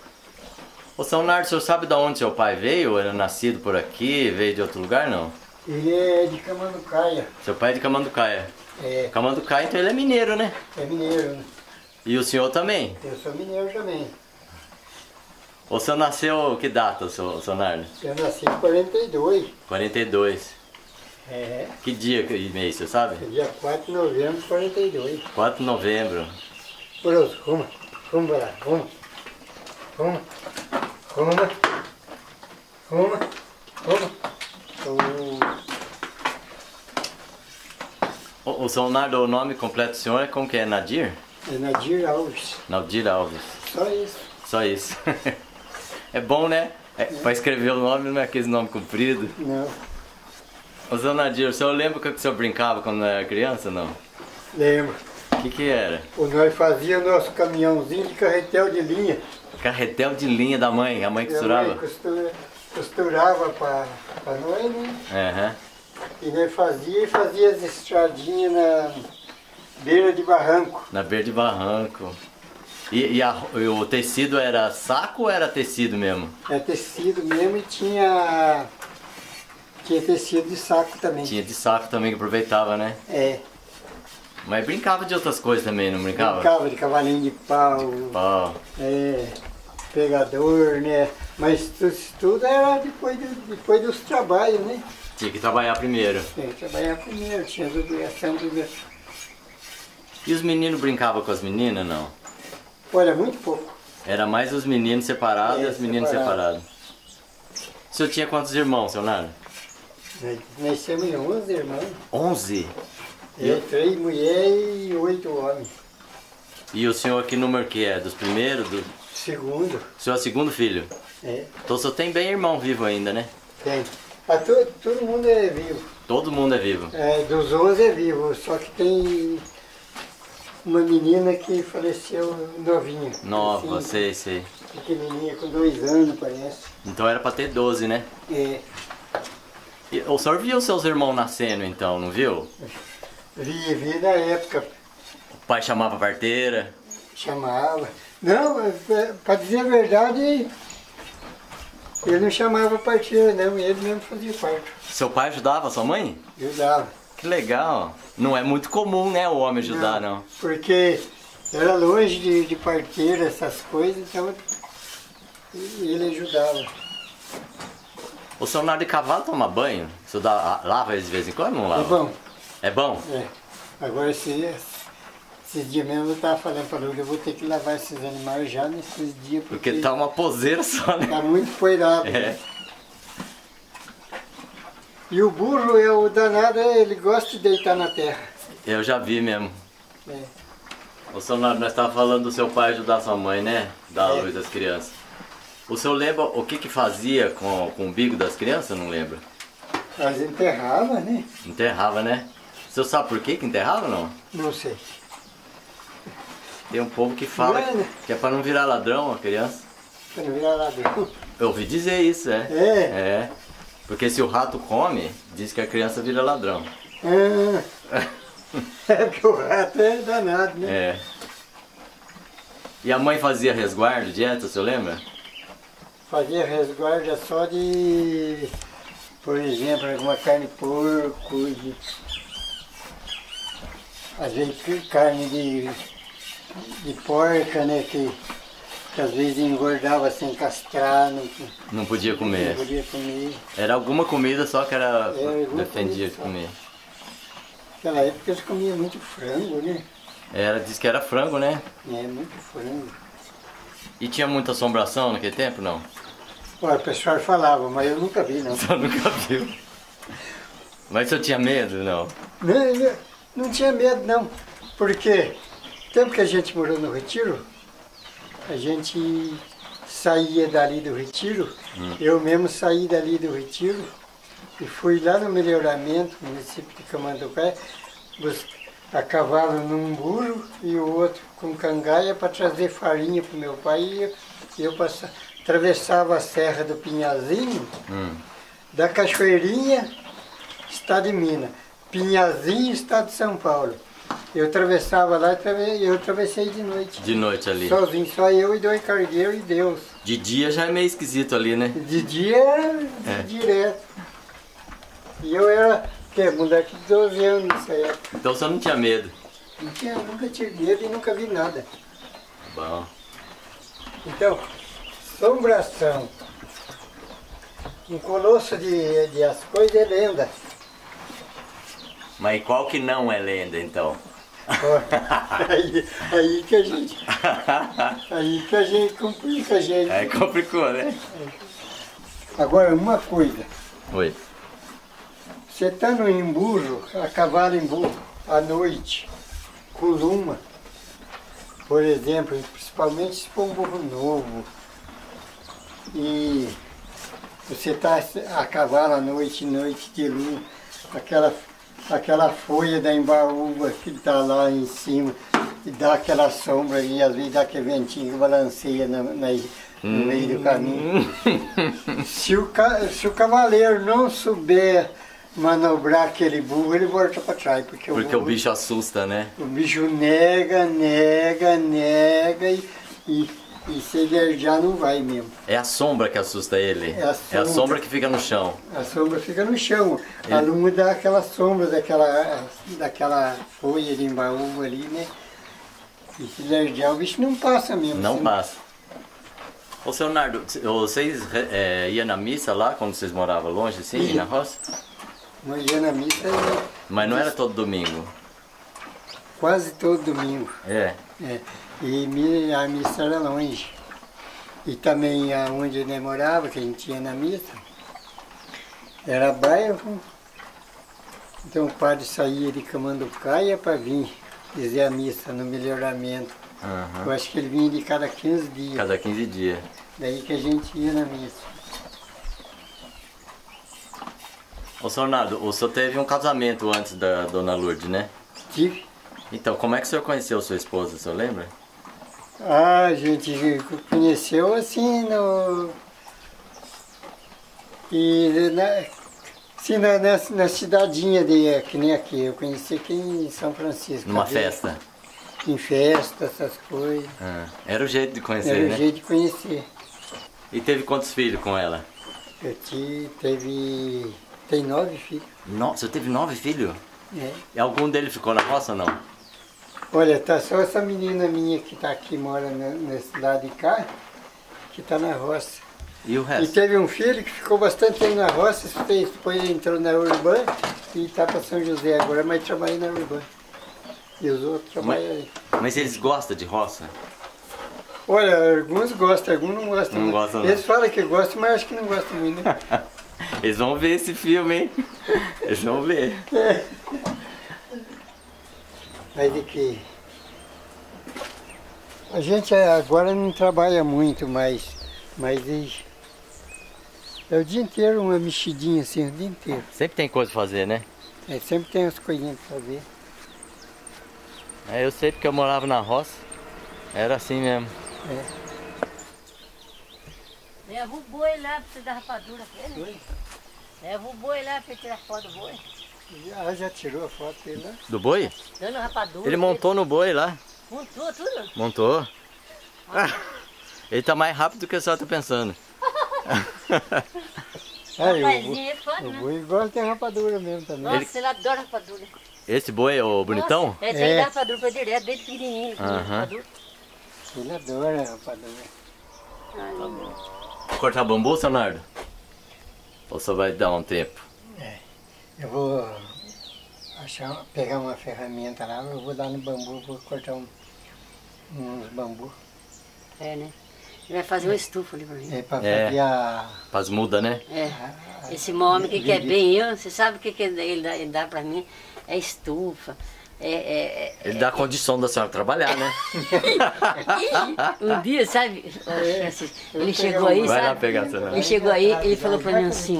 Ô, São Leonardo, o senhor sabe de onde seu pai veio? Era nascido por aqui, veio de outro lugar, não? Ele é de Camanducaia. Seu pai é de Camanducaia? É. Camanducaia, então ele é mineiro, né? É mineiro, né? E o senhor também? Eu sou mineiro também. O senhor nasceu que data, o senhor Leonardo? Eu nasci em 42. 42. É. Que dia e mês, você sabe? Dia 4 de novembro de 42. 4 de novembro. Por os rumo, rumo, rumo, rumo. Roma, Roma, Roma. O São Leonardo, o nome completo do senhor é como que é? Nadir? É Nadir Alves. Nadir Alves. Só isso. Só isso. É bom, né? É, é. Para escrever o nome não é aquele nome comprido. Não. Ô, São Nadir, o senhor lembra que o senhor brincava quando era criança, não? Lembro. O que era? Nós fazíamos nosso caminhãozinho de carretel de linha. Carretel de linha da mãe, a mãe costurava? A mãe costurava para nós, né? Uhum. E nós fazia as estradinhas na beira de barranco. Na beira de barranco. E o tecido era saco ou era tecido mesmo? Era tecido mesmo e tinha tecido de saco também. Tinha de saco também que aproveitava, né? É. Mas brincava de outras coisas também, não brincava? Brincava de cavalinho de pau. De pau. É, pegador, né? Mas tudo era depois dos trabalhos, né? Tinha que trabalhar primeiro. Tinha que trabalhar primeiro, tinha as obrigações primeiro. E os meninos brincavam com as meninas, não? Olha, muito pouco. Era mais os meninos separados e as meninas separadas. O senhor tinha quantos irmãos, seu Leonardo? Nós temos 11 irmãos. 11? Eu, 3 mulheres e 8 homens. E o senhor que número que é? Dos primeiros? Do... Segundo. O senhor é o segundo filho? É. Então o senhor tem bem irmão vivo ainda, né? Tem. Ah, todo mundo é vivo. Todo mundo é vivo? É, dos 11 é vivo, só que tem uma menina que faleceu novinha. Nova, assim, sei, sei. Pequenininha, com 2 anos, parece. Então era pra ter 12, né? É. E o senhor viu seus irmãos nascendo então, não viu? Vi na época. O pai chamava a parteira? Chamava. Não, pra dizer a verdade, ele não chamava a parteira, não. Ele mesmo fazia parto. Seu pai ajudava a sua mãe? Ajudava. Que legal. Não é muito comum, né, o homem ajudar, não. Porque era longe de parteira, essas coisas, então ele ajudava. O seu Leonardo de cavalo toma banho? O senhor lava de vez em quando ou não lava? É bom. É bom? É. Agora esses dias mesmo eu estava falando para Lula, eu vou ter que lavar esses animais já nesses dias. Porque tá uma poseira só, né? Tá muito poeirado. É. Né? E o burro, o danado, ele gosta de deitar na terra. Eu já vi mesmo. É. Ô, São Leonardo, nós estávamos falando do seu pai ajudar sua mãe, né? Dar a luz das crianças. O senhor lembra o que fazia com o umbigo das crianças? Não lembra? Mas enterrava, né? Enterrava, né? O senhor sabe por que enterrava ou não? Não sei. Tem um povo que fala que é para não virar ladrão a criança. Para não virar ladrão? Eu ouvi dizer isso, é. É? É. Porque se o rato come, diz que a criança vira ladrão. É, é porque o rato é danado, né? É. E a mãe fazia resguardo, dieta, o senhor lembra? Fazia resguardo só de, por exemplo, alguma carne de porco, às vezes carne de porca, né, que às vezes engordava sem castrar. Não podia comer. Não podia comer. Era alguma comida só que era defendia de comer. Naquela época eles comiam muito frango, né? Era, diz que era frango, né? É, muito frango. E tinha muita assombração naquele tempo, não? Olha, o pessoal falava, mas eu nunca vi, não. Só nunca viu. Mas eu tinha medo, não? Não tinha medo, não, porque o tempo que a gente morou no Retiro, a gente saía dali do Retiro, eu mesmo saí dali do Retiro e fui lá no melhoramento, no município de Camanducaia, a cavalo num burro e o outro com cangaia para trazer farinha para o meu pai e eu atravessava a serra do Pinhazinho, da Cachoeirinha, estado de Minas. Pinhazinho, estado de São Paulo. Eu atravessava lá e eu atravessei de noite. De noite ali? Sozinho, só eu e dois cargueiros e Deus. De dia já é meio esquisito ali, né? De dia era direto. E eu era, moleque de 12 anos nessa época. Então você não tinha medo? Não tinha, nunca tive medo e nunca vi nada. Bom. Então, assombração. Um colosso de as coisas é lenda. Mas qual que não é lenda, então? Aí que a gente complica, gente. Aí complicou, né? Agora, uma coisa. Oi. Você tá no emburro, a cavalo em burro, à noite, com luma, por exemplo, principalmente se for um burro novo, e você tá a cavalo à noite, noite de lua, aquela folha da embaúba que está lá em cima e dá aquela sombra e às vezes dá aquele ventinho que balanceia no meio do caminho. Se o cavaleiro não souber manobrar aquele burro, ele volta para trás. Porque o bicho assusta, né? O bicho nega e se ele já não vai mesmo. É a sombra que assusta ele? É a sombra que fica no chão. A sombra fica no chão. Ele... A luma dá aquela sombra daquela folha de embaúva ali, né? E se ele o bicho não passa mesmo. Não passa. Ô, seu Leonardo, vocês iam na missa lá quando vocês moravam longe, assim, na roça? Nós ia na missa... Mas não era todo domingo? Quase todo domingo. É. E a missa era longe. E também onde eu morava, que a gente ia na missa, era bairro. Então o padre saía de Camanducaia para vir dizer a missa no melhoramento. Uhum. Eu acho que ele vinha de cada 15 dias. Cada 15 dias. Daí que a gente ia na missa. Ô, senhor Leonardo, o senhor teve um casamento antes da dona Lourdes, né? Tive. Então, como é que o senhor conheceu sua esposa, o senhor lembra? A gente conheceu assim no... na cidadinha de que nem aqui, eu conheci aqui em São Francisco. Numa festa? Em festa, essas coisas. Ah, era o jeito de conhecer, né? Era o jeito de conhecer. E teve quantos filhos com ela? Eu teve... Tem 9 filhos. Nossa, você teve 9 filhos? É. E algum deles ficou na roça ou não? Olha, tá só essa menina minha que tá aqui, mora nesse lado de cá, que tá na roça. E o resto? E teve um filho que ficou bastante tempo na roça, depois entrou na Urbana e tá pra São José agora, mas trabalha na Urbana. E os outros trabalham aí. Mas eles gostam de roça? Olha, alguns gostam, alguns não gostam. Não gostam, não. Eles falam que gostam, mas acho que não gostam muito, né? Eles vão ver esse filme, hein? Eles vão ver. É. Mas de que... A gente agora não trabalha muito, mas é o dia inteiro uma mexidinha assim, o dia inteiro. Sempre tem coisa pra fazer, né? É, sempre tem as coisinhas pra fazer. É, eu sei porque eu morava na roça, era assim mesmo. É. Leva o boi lá pra você dar rapadura pra ele. Oi? Leva o boi lá pra ele tirar foto do boi. Já tirou a foto dele lá? Do boi? Dando rapadura. Ele montou no boi lá. Montou tudo? Montou. Ah. Ele tá mais rápido do que a senhora tá pensando. O boi gosta de rapadura mesmo também. Nossa, ele adora rapadura. Esse boi é o bonitão? Nossa, ele dá rapadura pra direto, desde pequenininho. Rapadura. Ele adora rapadura. Tá bom. Cortar bambu, seu Leonardo? Ou só vai dar um tempo? É, eu vou pegar uma ferramenta lá, eu vou dar no bambu, vou cortar uns bambu. É, né? Ele vai fazer uma estufa ali pra mim. É, pra fazer a... Faz muda, né? É. Esse meu homem que quer bem eu, você sabe o que ele dá pra mim? É estufa. Ele dá a condição da senhora trabalhar, né? Um dia, sabe? Ele chegou aí, sabe? Vai lá pegar, ele chegou aí, ele falou pra mim assim: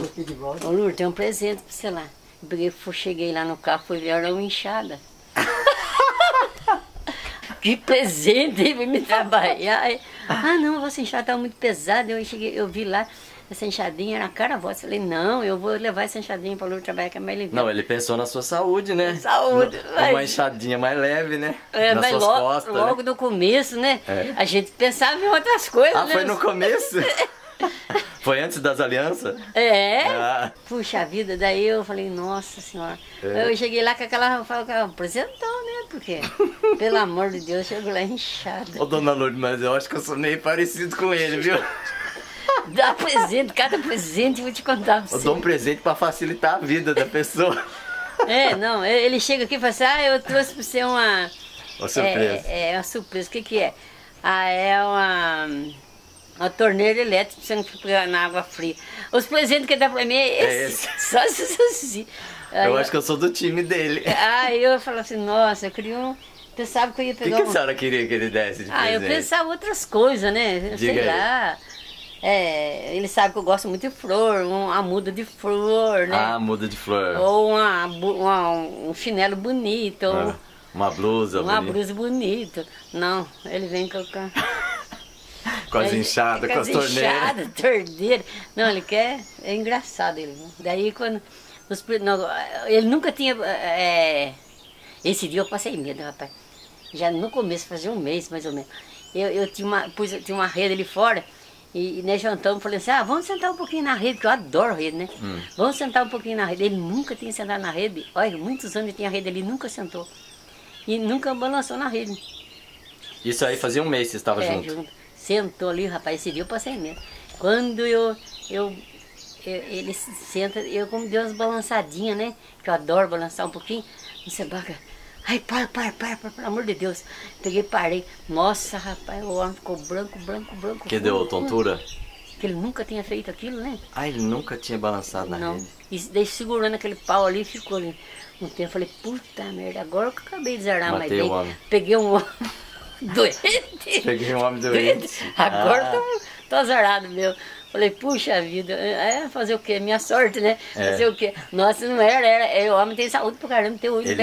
ô Lourdes, tem um presente pra você lá. Eu cheguei lá no carro, fui ver, era uma enxada. que presente, hein, pra me trabalhar. Ah, não, essa enxada tá muito pesada. Eu vi lá, essa enxadinha era a cara vossa. Eu falei, não, eu vou levar essa enxadinha pra Lula trabalhar, que é mais leve. Não, ele pensou na sua saúde, né? Saúde. Mas... uma enxadinha mais leve, né? É, nas suas costas, logo no começo, né? É. A gente pensava em outras coisas. Ah, né? Foi no começo? Foi antes das alianças? É. Ah. Puxa vida, daí eu falei, nossa senhora. É. Eu cheguei lá com aquela, apresentão, né? Porque, pelo amor de Deus, chego lá inchado. Ô, dona Lourdes, mas eu acho que eu sou meio parecido com ele, viu? Dá presente, cada presente, vou te contar. Eu dou um presente para facilitar a vida da pessoa. É, não, ele chega aqui e fala assim, ah, eu trouxe para você uma... uma surpresa. É uma surpresa, o que que é? Ah, é uma torneira elétrica, pra você não ficar na água fria. Os presentes que ele dá pra mim é esse. Só assim. Eu acho que eu sou do time dele. Aí eu falo assim, nossa, eu queria um... pensava que eu ia pegar um... O que a senhora queria que ele desse de presente? Ah, eu pensava outras coisas, né? Sei lá. É, ele sabe que eu gosto muito de flor, uma muda de flor, né? Ah, muda de flor. Ou um chinelo bonito. Ah, uma blusa bonita. Uma blusa bonita. Não, ele vem colocar... com as enxadas, com as torneiras. Enxada, torneira. Não, ele quer... é engraçado ele. Daí quando... ele nunca tinha... esse dia eu passei medo, rapaz. Já no começo, fazia um mês mais ou menos. Eu tinha uma rede ali fora e nós jantamos, falei assim, ah, vamos sentar um pouquinho na rede, que eu adoro rede, né? Vamos sentar um pouquinho na rede. Ele nunca tinha sentado na rede. Olha, muitos anos ele tinha rede ali, nunca sentou. E nunca balançou na rede. Isso aí fazia um mês que você estava junto. Sentou ali, rapaz, esse dia eu passei mesmo. Quando ele senta, eu como deu umas balançadinhas, né? Que eu adoro balançar um pouquinho. Você baga, ai, para, pelo amor de Deus. Peguei, parei. Nossa, rapaz, o homem ficou branco. Que deu tontura? Que ele nunca tinha feito aquilo, né? Ah, ele nunca tinha balançado na rede. E daí segurando aquele pau ali, ficou ali um tempo. Eu falei, puta merda, agora que eu acabei de zerar mais bem. Peguei um homem doente. Peguei um homem doente. Agora tô azarado, meu. Falei, puxa vida, fazer o quê? Minha sorte, né? Fazer o quê? Nossa, não era. O homem tem saúde pro caramba, tem hoje,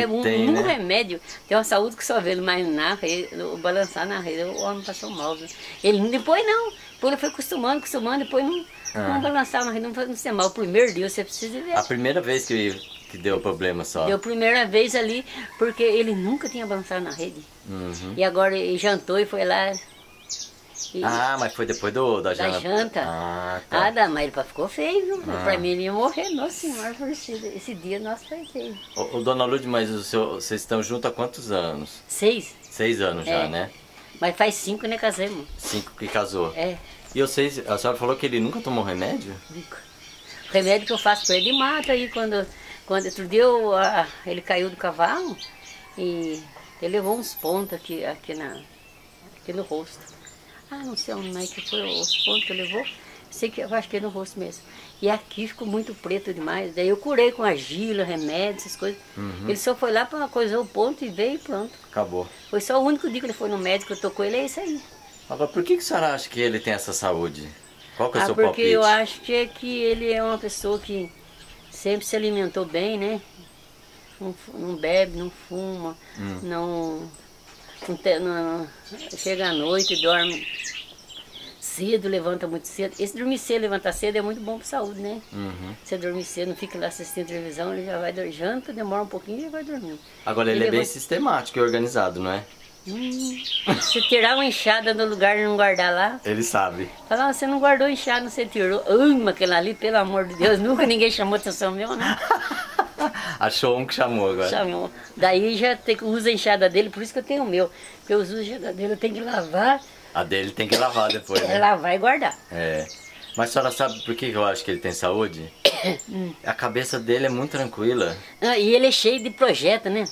um remédio. Tem uma saúde que só vê ele, mas na rede, balançar na rede, o homem passou mal. Viu? Ele depois não. Depois ele foi acostumando, depois não balançava na rede, não foi ser mal. O primeiro dia você precisa ver. A primeira vez que deu problema só. Deu a primeira vez ali, porque ele nunca tinha balançado na rede. E agora ele jantou e foi lá. Mas foi depois da janta. Ah, da mãe, ele ficou feio, viu? Pra mim ele ia morrer, nossa senhora, esse dia nosso foi feio. Ô, dona Lourdes, mas vocês estão juntos há quantos anos? 6. 6 anos já, né? Mas faz 5, né, casamos. 5 que casou. É. E vocês, a senhora falou que ele nunca tomou remédio? Nunca. O remédio que eu faço pra ele mata aí, quando outro dia ele caiu do cavalo e ele levou uns pontos aqui no rosto. Ah, não sei onde é que foi os pontos que ele levou. Eu acho que é no rosto mesmo. E aqui ficou muito preto demais. Daí eu curei com argila, remédio, essas coisas. Ele só foi lá para coisar o ponto e veio e pronto. Acabou. Foi só o único dia que ele foi no médico, eu tocou ele, é isso aí. Agora, por que a senhora acha que ele tem essa saúde? Qual que é o seu palpite? Porque eu acho que ele é uma pessoa que sempre se alimentou bem, né? Não bebe, não fuma, não chega à noite, dorme cedo, levanta muito cedo. Esse dormir cedo, levantar cedo é muito bom para a saúde, né? Você dormir cedo, não fica lá assistindo televisão, ele já vai janta, demora um pouquinho e vai dormindo. Agora ele é bem sistemático e organizado, não é? Se tirar uma enxada do lugar e não guardar lá... ele sabe. Falar, você não guardou enxada, você tirou. Ama aquela ali, pelo amor de Deus, nunca ninguém chamou atenção meu, né? Achou um que chamou agora. Chamou. Daí já usa a enxada dele, por isso que eu tenho o meu. Porque eu uso a enxada dele, eu tenho que lavar. A dele tem que lavar depois, né? Lavar e guardar. É. Mas a senhora sabe por que eu acho que ele tem saúde? A cabeça dele é muito tranquila. E ele é cheio de projeto, né?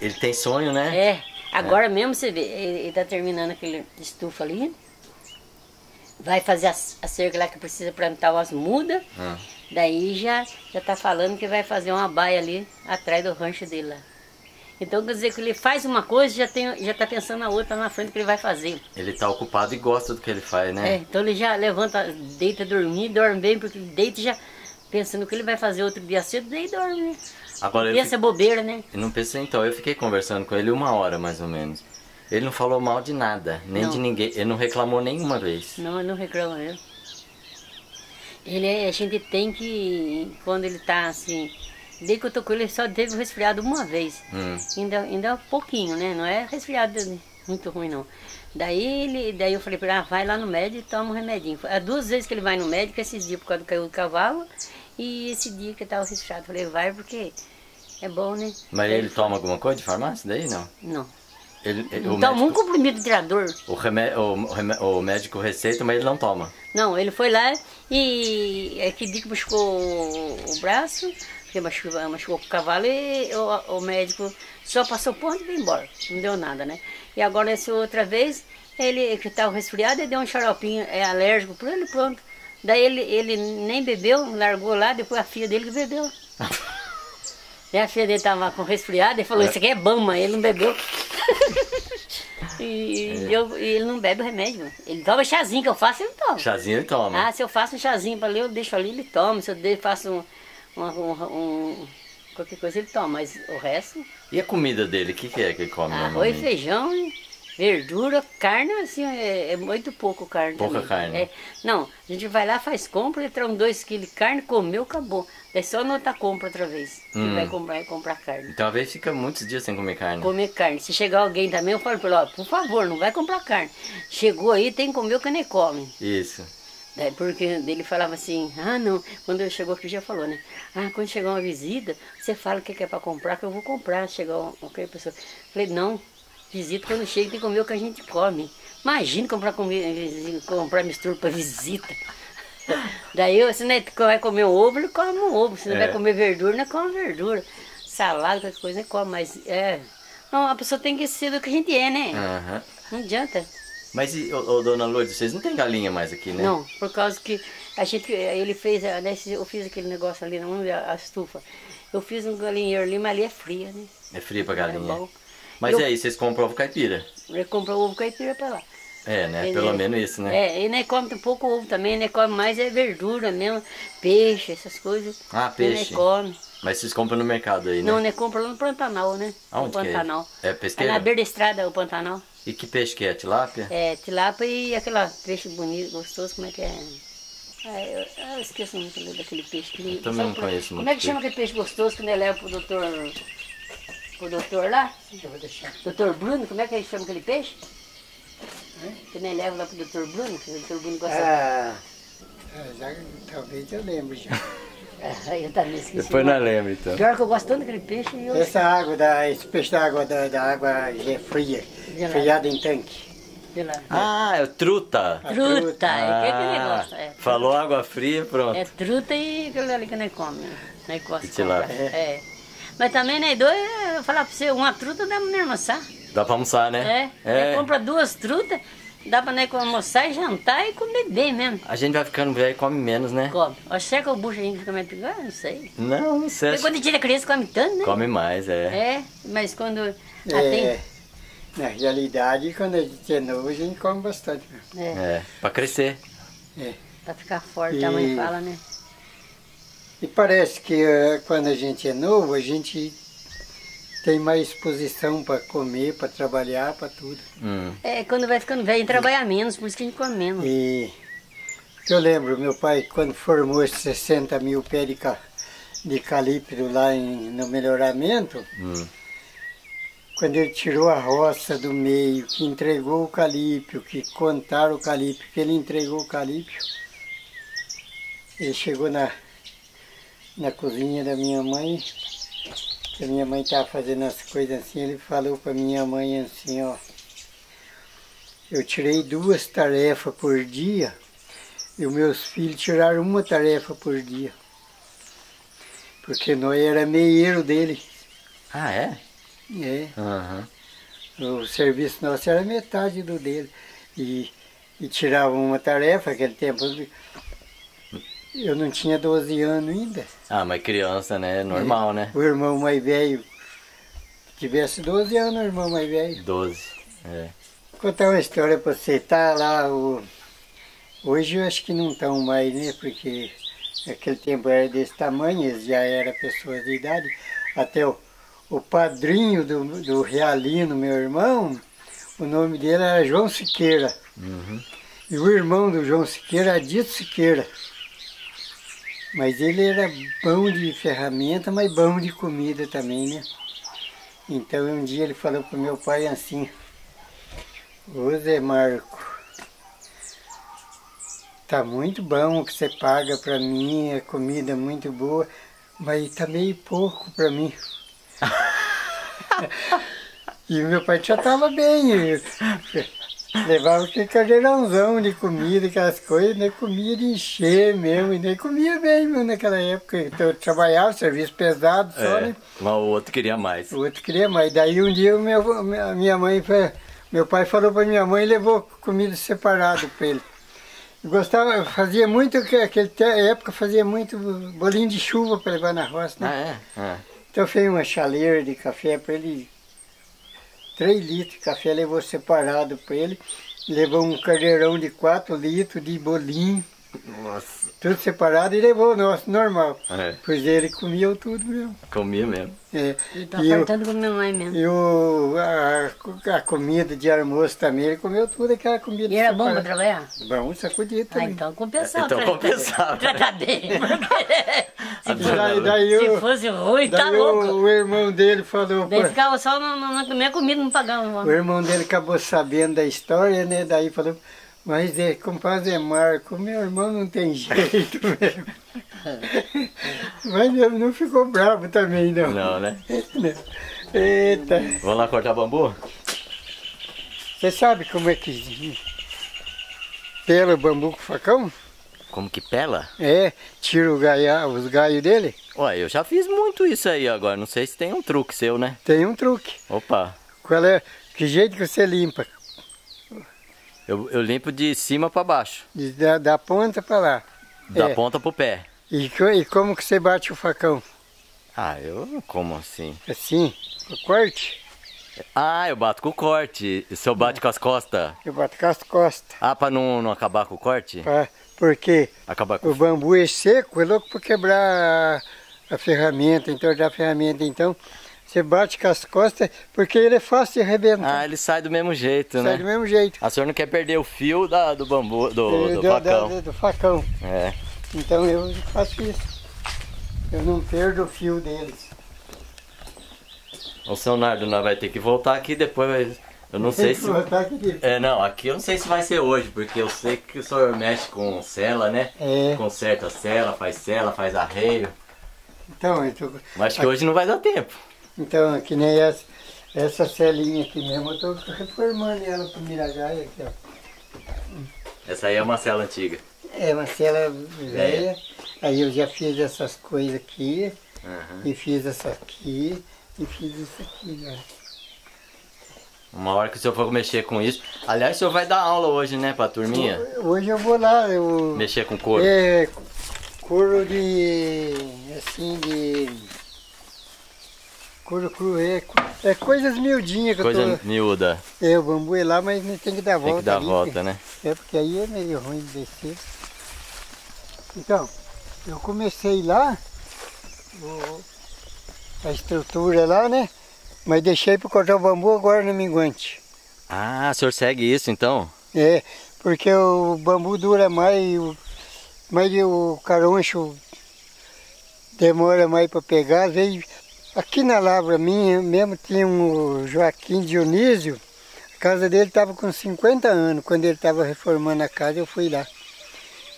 Ele tem sonho, né? É. Agora mesmo você vê, ele tá terminando aquele estufa ali. Vai fazer a cerca lá que precisa plantar umas mudas. Daí já tá falando que vai fazer uma baia ali atrás do rancho dele lá. Então quer dizer que ele faz uma coisa e já tá pensando na outra na frente que ele vai fazer. Ele tá ocupado e gosta do que ele faz, né? É, então ele já levanta, deita dormir, dorme bem, porque ele deita já pensando que ele vai fazer outro dia cedo, daí dorme, né? Agora, pensa bobeira, né? Não pensei, então. Eu fiquei conversando com ele uma hora mais ou menos. Ele não falou mal de nada, nem de ninguém. Ele não reclamou nenhuma vez. Não, ele não reclama mesmo. A gente tem que, quando ele tá assim... Desde que eu tô com ele, ele só teve resfriado uma vez. Ainda pouquinho, né? Não é resfriado muito ruim, não. Daí eu falei pra ele, vai lá no médico e toma um remedinho. É duas vezes que ele vai no médico, esses dias por causa do caiu do cavalo e esse dia que tava resfriado. Eu falei, vai porque é bom, né? Mas ele toma alguma coisa de farmácia daí, não? Não. Então, um comprimido de dor. O médico receita, mas ele não toma. Não, ele foi lá e é que dia que machucou o braço, porque machucou o cavalo e o médico só passou o ponto e veio embora. Não deu nada, né? E agora essa outra vez, ele que estava resfriado, ele deu um xaropinho, é alérgico para ele, pronto. Daí ele nem bebeu, largou lá, depois a filha dele que bebeu. E a filha dele estava com resfriado e falou, isso aqui é bom, mãe, ele não bebeu. E ele não bebe o remédio. Ele toma chazinho que eu faço, ele toma. Chazinho ele toma. Ah, se eu faço um chazinho para ele, eu deixo ali, ele toma. Se eu faço qualquer coisa, ele toma. Mas o resto... E a comida dele, o que é que ele come? Arroz, feijão, verdura, carne, assim, é muito pouco carne. Pouca carne. É, não, a gente vai lá, faz compra, ele traz 2 kg de carne, comeu, acabou. É só anotar compra outra vez, que vai comprar carne. Então, às vezes fica muitos dias sem comer carne. Comer carne. Se chegar alguém também, eu falo pra ele, ó, por favor, não vai comprar carne. Chegou aí, tem que comer o que nem come. Isso. Daí, porque ele falava assim, ah, não, quando eu chegou aqui já falou, né? Ah, quando chegar uma visita, você fala o que é pra comprar, que eu vou comprar. Chegar qualquer pessoa. Falei, não, visita quando chega tem que comer o que a gente come. Imagina comprar mistura pra visita. Daí, se não vai comer um ovo, ele come um ovo. Se não vai comer verdura, não come verdura. Salada, qualquer coisa, não come. Mas não, a pessoa tem que ser do que a gente é, né? Não adianta. Mas, dona Lourdes, vocês não tem galinha mais aqui, né? Não, por causa que a gente, ele fez, eu fiz aquele negócio ali, a estufa. Eu fiz um galinheiro ali, mas ali é fria, né? É fria pra galinha. É bom. Mas aí, vocês compram ovo caipira? Eu compro ovo caipira pra lá. É, né? Pelo menos isso, né? É, e nem come pouco ovo também, nem come mais é verdura mesmo, peixe, essas coisas. Ah, peixe. Come. Mas vocês compram no mercado aí, né? Não, nem compra lá no Pantanal, né? Aonde que é? Pantanal. É pesqueira? É na beira da estrada, o Pantanal. E que peixe que é? Tilápia? É, tilápia e aquele peixe bonito, gostoso, como é que é? Eu esqueço muito daquele peixe. Eu também não conheço muito. Como é que chama aquele peixe gostoso que nós leva pro doutor... Pro doutor lá? Eu vou deixar. Doutor Bruno, como é que ele chama aquele peixe? Que nem leva lá pro Dr. Bruno, que o Dr. Bruno gosta. Talvez eu lembre já. Eu também esqueci. Depois não lembro então. Pior que eu gosto tanto daquele peixe. Esse peixe da água fria, friada em tanque. Ah, é truta. Truta, é que ele gosta. Falou água fria, pronto. É truta e aquilo ali que nem come. Nem gosta. E tilápia. É. Mas também, né, eu vou falar pra você, uma truta dá pra almoçar. Dá pra almoçar, né? É. Compra 2 trutas, dá pra nós almoçar e jantar e comer bem mesmo. A gente vai ficando velho e come menos, né? Come. Será que o bucho a gente fica mais pegado? Não sei. Não, não sei. Porque quando tira a criança, come tanto, né? Come mais, é. É, mas quando... Na realidade, quando a gente é novo, a gente come bastante mesmo. É, pra crescer. É. Pra ficar forte, a mãe fala, né? E parece que quando a gente é novo, a gente tem mais disposição para comer, para trabalhar, para tudo. É, quando vai ficando velho, trabalha menos, por isso que a gente come menos. Eu lembro, meu pai, quando formou 60 mil pés de calípero lá no melhoramento, quando ele tirou a roça do meio, que entregou o calípero, que contaram o calípero, que ele entregou o calípero, ele chegou na cozinha da minha mãe, que a minha mãe estava fazendo as coisas assim, ele falou para minha mãe assim, ó, eu tirei 2 tarefas por dia e os meus filhos tiraram 1 tarefa por dia, porque nós era meieiro dele. Ah, é? É. O serviço nosso era metade do dele e tirava 1 tarefa, aquele tempo... Eu não tinha 12 anos ainda. Ah, mas criança, né? É normal, né? O irmão mais velho tivesse 12 anos, o irmão mais velho. 12, é. Vou contar uma história pra você. Tá lá, hoje eu acho que não estão mais, né? Porque aquele tempo era desse tamanho, eles já eram pessoas de idade. Até o padrinho do Realino, meu irmão, O nome dele era João Siqueira. Uhum. E o irmão do João Siqueira, Adito Siqueira. Mas ele era bom de ferramenta, mas bom de comida também, né? Então um dia ele falou pro meu pai assim: ô Zé Marco, tá muito bom o que você paga pra mim, a comida é muito boa, mas tá meio pouco pra mim. E meu pai já tava bem, levava aquele caldeirãozão de comida, aquelas coisas, né? Comia de encher mesmo, e nem comia bem mesmo naquela época. Então eu trabalhava, serviço pesado só, né? Mas o outro queria mais. O outro queria mais. Daí um dia meu pai falou pra minha mãe e levou comida separada pra ele. Gostava, fazia muito, naquela época fazia muito bolinho de chuva pra levar na roça, né? Ah, é? É. Então eu fiz uma chaleira de café pra ele, 3 litros de café, levou separado para ele, levou um caldeirão de 4 litros de bolinho. Nossa. Tudo separado e levou o nosso, normal. É. Pois ele comia tudo mesmo. Comia mesmo. É. Ele tá faltando com a minha mãe mesmo. E a comida de almoço também, ele comeu tudo aquela comida. E era bom para trabalhar? Bom, sacudia também. Ah, então compensava. Então compensava. Tratar bem. Se fosse ruim, tá louco. O irmão dele falou... Daí ficava só na minha comida, não pagava. O irmão dele acabou sabendo da história, né? Daí falou... Mas é, compadre é Marco, meu irmão não tem jeito mesmo. Mas ele não ficou bravo também, não. Não, né? Não. Eita. Vamos lá cortar bambu? Você sabe como é que pela o bambu com o facão? Como que pela? É, tira os galhos dele. Ué, eu já fiz muito isso aí agora, não sei se tem um truque seu, né? Tem um truque. Opa. Qual é? Que jeito que você limpa? Eu limpo de cima para baixo. Da ponta para lá. Da ponta para o pé. E como que você bate o facão? Ah, eu como assim? Assim? Com o corte? Ah, eu bato com o corte. E se eu bato com as costas? Eu bato com as costas. Ah, para não acabar com o corte? Porque o bambu é seco, é louco para quebrar a ferramenta, entortar a ferramenta, então... Você bate com as costas, porque ele é fácil de arrebentar. Ah, ele sai do mesmo jeito, né? Sai do mesmo jeito. A senhora não quer perder o fio do bambu, do facão. Do facão. É. Então eu faço isso. Eu não perdo o fio deles. Ô, seu Nardo, nós vai ter que voltar aqui depois. Eu não sei se... voltar aqui depois. É, não, aqui eu não sei se vai ser hoje, porque eu sei que o senhor mexe com sela, né? É. Conserta sela, faz arreio. Então, mas que hoje não vai dar tempo. Então, aqui nem essa celinha aqui mesmo, eu estou reformando ela para Miragaia aqui, ó. Essa aí é uma cela antiga. É uma cela velha. Aí eu já fiz essas coisas aqui, e fiz essa aqui, e fiz isso aqui, ó. Uma hora que o senhor for mexer com isso... Aliás, o senhor vai dar aula hoje, né, para a turminha? Hoje eu vou lá, mexer com couro? É, couro de... assim, de... Couro cru é coisas miudinhas que coisa eu tô... Coisa miúda. É, o bambu é lá, mas tem que dar volta. Tem que dar volta, né? É, porque aí é meio ruim de descer. Então, eu comecei lá, a estrutura lá, né? Mas deixei para cortar o bambu agora no minguante. Ah, o senhor segue isso então? É, porque o bambu dura mais o caroncho demora mais para pegar, às vezes... Aqui na Lavra minha mesmo tinha um Joaquim Dionísio, a casa dele estava com 50 anos, quando ele estava reformando a casa eu fui lá.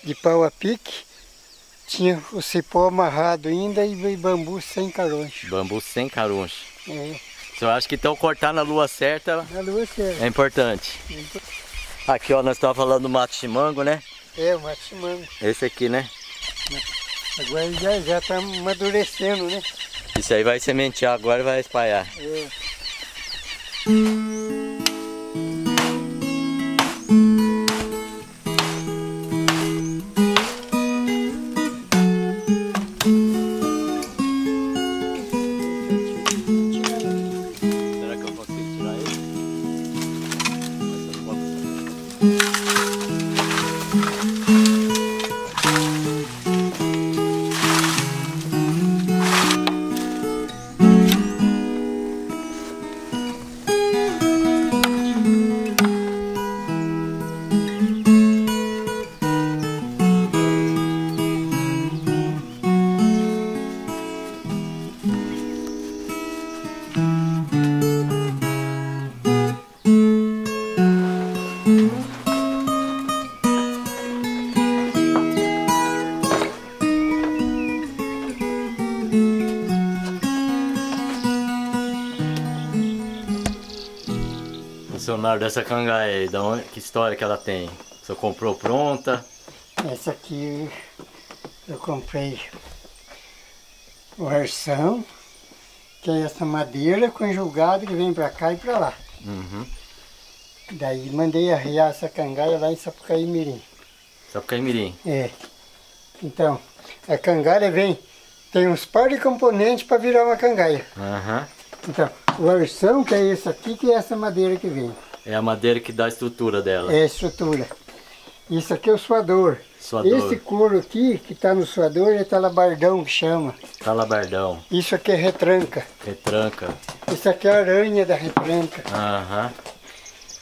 De pau a pique, tinha o cipó amarrado ainda e bambu sem caroncho. Bambu sem caroncho. É. O senhor acha que então cortar na lua certa, é importante? É. Aqui ó, nós estávamos falando do mato chimango, né? É, o mato chimango. Esse aqui, né? Agora já está amadurecendo, né? Isso aí vai sementear agora e vai espalhar. É. Será que eu posso tirar ele? Mas eu não Leonardo, essa cangaia aí, da onde, que história que ela tem? Você comprou pronta? Essa aqui eu comprei o arção, que é essa madeira conjugada que vem pra cá e pra lá. Uhum. Daí mandei arriar essa cangaia lá em Sapucaí-Mirim. Sapucaí-Mirim? É. Então, a cangaia vem, tem uns par de componentes para virar uma cangaia. Uhum. Então, o arção, que é esse aqui, que é essa madeira que vem. É a madeira que dá a estrutura dela. É a estrutura. Isso aqui é o suador. Suador. Esse couro aqui, que está no suador, é talabardão que chama. Talabardão. Isso aqui é retranca. Retranca. Isso aqui é a aranha da retranca. Aham.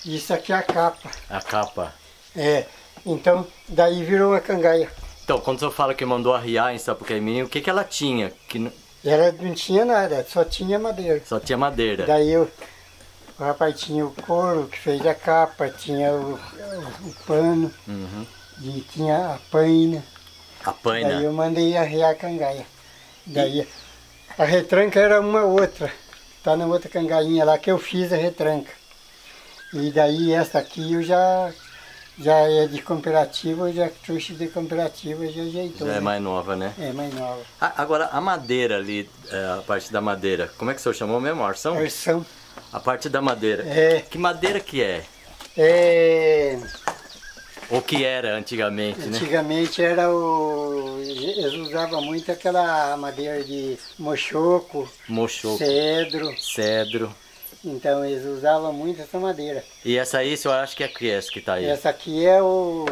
Uhum. Isso aqui é a capa. A capa. É. Então, daí virou uma cangaia. Então, quando você fala que mandou arriar em Sapucaí-Mirim, o que que ela tinha? Que... Ela não tinha nada, só tinha madeira. Só tinha madeira. Daí o rapaz tinha o couro que fez a capa, tinha o pano, uhum, e tinha a paina. A paina. Daí eu mandei arriar a cangaia. Daí a retranca era uma outra. Tá na outra cangainha lá que eu fiz a retranca. E daí essa aqui eu já é de cooperativa, já trouxe de cooperativa, já ajeitou. Já é, né? Mais nova, né? É mais nova. Ah, agora, a madeira ali, a parte da madeira, como é que o senhor chamou mesmo? Arção? Arção. A parte da madeira. É. Que madeira que é? É... Ou que era antigamente, né? Antigamente era o... Eles usavam muito aquela madeira de mochoco. Mochoco. Cedro. Cedro. Então eles usavam muito essa madeira. E essa aí, eu acho que é essa que tá aí? Essa aqui é o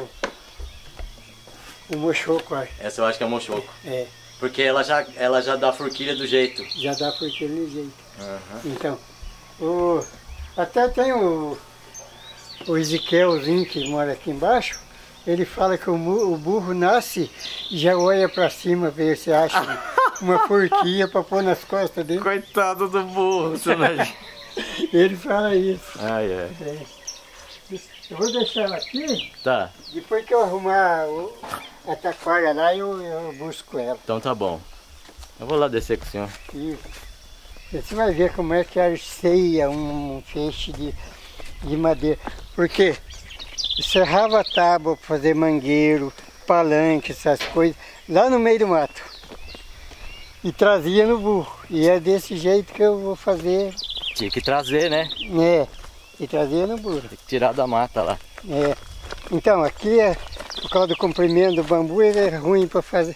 mochoco, acho. Essa eu acho que é o mochoco. É. Porque ela já dá forquilha do jeito. Já dá forquilha do jeito. Uhum. Então, até tem o Ezequielzinho que mora aqui embaixo. Ele fala que o burro nasce e já olha pra cima, ver se acha uma forquilha pra pôr nas costas dele. Coitado do burro, você imagina. Ele fala isso. Ah, é. Eu vou deixar ela aqui. Tá. Depois que eu arrumar a taquara lá, eu busco ela. Então tá bom. Eu vou lá descer com o senhor. Isso. Você vai ver como é que arceia um feixe de madeira. Porque serrava a tábua para fazer mangueiro, palanque, essas coisas, lá no meio do mato. E trazia no burro. E é desse jeito que eu vou fazer. Tinha que trazer, né? É, e trazer no burro. Tem que tirar da mata lá. É. Então, aqui, por causa do comprimento do bambu, ele é ruim para fazer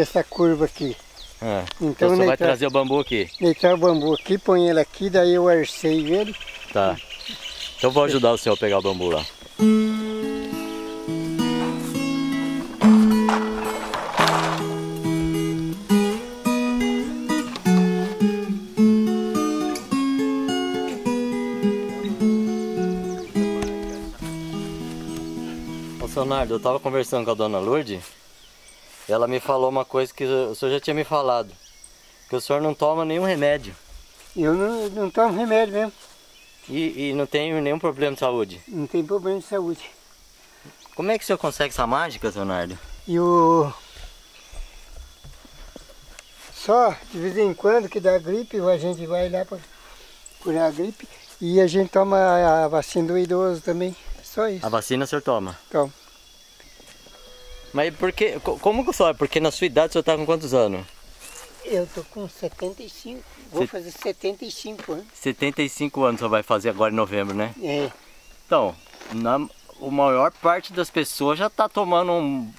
essa curva aqui. Ah, então você vai trazer o bambu aqui? Deitar o bambu aqui, põe ele aqui, daí eu arceio ele. Tá. Então vou ajudar o senhor a pegar o bambu lá. Leonardo, eu estava conversando com a dona Lourdes e ela me falou uma coisa que o senhor já tinha me falado, que o senhor não toma nenhum remédio. Eu não tomo remédio mesmo. E não tenho nenhum problema de saúde? Não tem problema de saúde. Como é que o senhor consegue essa mágica, Leonardo? Só de vez em quando que dá gripe, a gente vai lá para curar a gripe e a gente toma a vacina do idoso também, só isso. A vacina o senhor toma? Toma. Mas por que, como que o senhor, porque na sua idade o senhor está com quantos anos? Eu estou com 75, vou fazer 75 anos. 75 anos o senhor vai fazer agora em novembro, né? É. Então, a maior parte das pessoas já está tomando um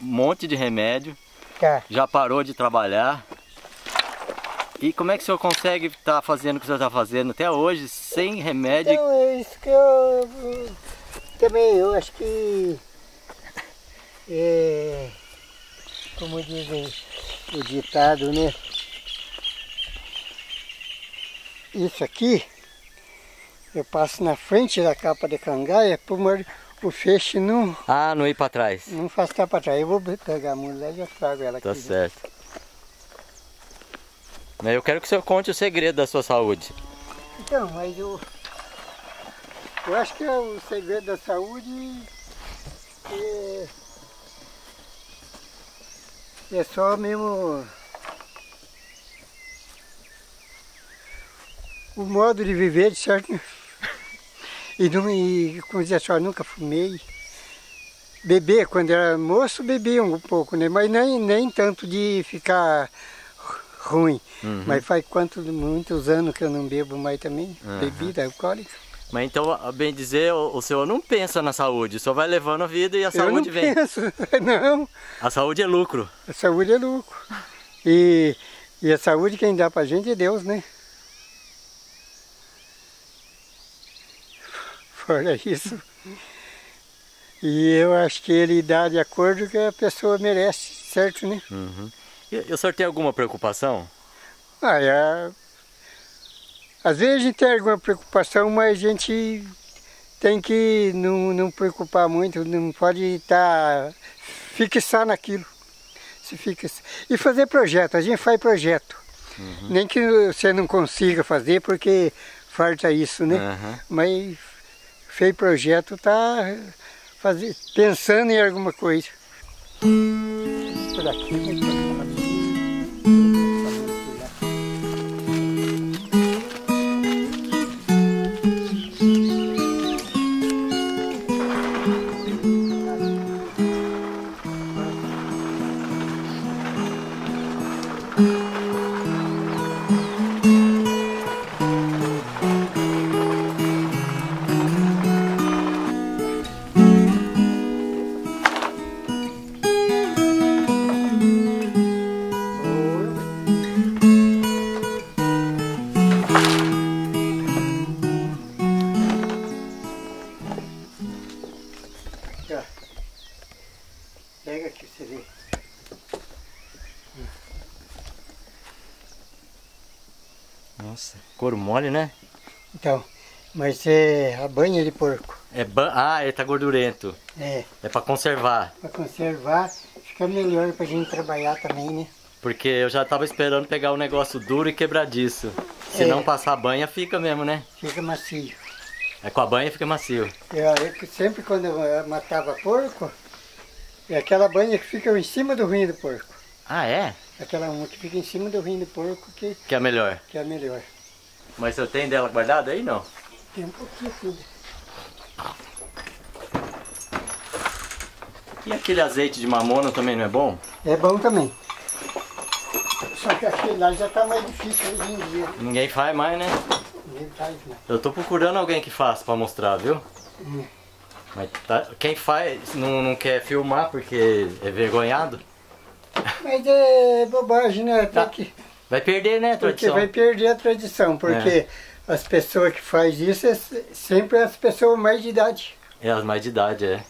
monte de remédio, tá. Já parou de trabalhar. E como é que o senhor consegue estar fazendo o que o senhor está fazendo até hoje, sem remédio? Então, é isso que eu... Também, eu acho que... É, como dizem o ditado, né? Isso aqui, eu passo na frente da capa de cangaia para o feixe não... Ah, não ir para trás. Não afastar para trás. Eu vou pegar a mulher e já trago ela aqui. Tá certo. Né? Eu quero que o senhor conte o segredo da sua saúde. Então, mas eu acho que o segredo da saúde é... É só mesmo o modo de viver, de certo? E como dizia a senhora, nunca fumei. Beber, quando era moço, bebia um pouco, né? Mas nem tanto de ficar ruim. Uhum. Mas faz muitos anos que eu não bebo mais também, uhum, bebida alcoólica. Mas então, a bem dizer, o senhor não pensa na saúde, só vai levando a vida e a saúde vem. Eu não penso, não. A saúde é lucro. A saúde é lucro. E a saúde quem dá pra gente é Deus, né? Fora isso. E eu acho que ele dá de acordo que a pessoa merece, certo, né? Uhum. E o senhor tem alguma preocupação? Às vezes a gente tem alguma preocupação, mas a gente tem que não preocupar muito, não pode estar fixar naquilo. Se fixa. E fazer projeto, a gente faz projeto. Uhum. Nem que você não consiga fazer, porque falta isso, né? Uhum. Mas fez projeto, tá... pensando em alguma coisa. Por aqui. Mole, né? Então, mas é a banha de porco. Ele tá gordurento. É. É pra conservar. Pra conservar, fica melhor pra gente trabalhar também, né? Porque eu já tava esperando pegar um negócio duro e quebradiço. Se não passar a banha, fica mesmo, né? Fica macio. Com a banha fica macio. Eu sempre quando eu matava porco, é aquela banha que fica em cima do ruim do porco. Ah, é? Aquela uma que fica em cima do ruim do porco que é melhor. Que é melhor. Mas você tem dela guardada aí, não? Tem um pouquinho, tudo. E aquele azeite de mamona também não é bom? É bom também. Só que aquele lá já tá mais difícil hoje em dia. Ninguém faz mais, né? Ninguém faz mais. Eu tô procurando alguém que faça pra mostrar, viu? Mas tá, quem faz não quer filmar porque é vergonhado. Mas é bobagem, né? Tá. Vai perder, né, a tradição? Porque vai perder a tradição, porque as pessoas que fazem isso sempre as pessoas mais de idade. As mais de idade, é.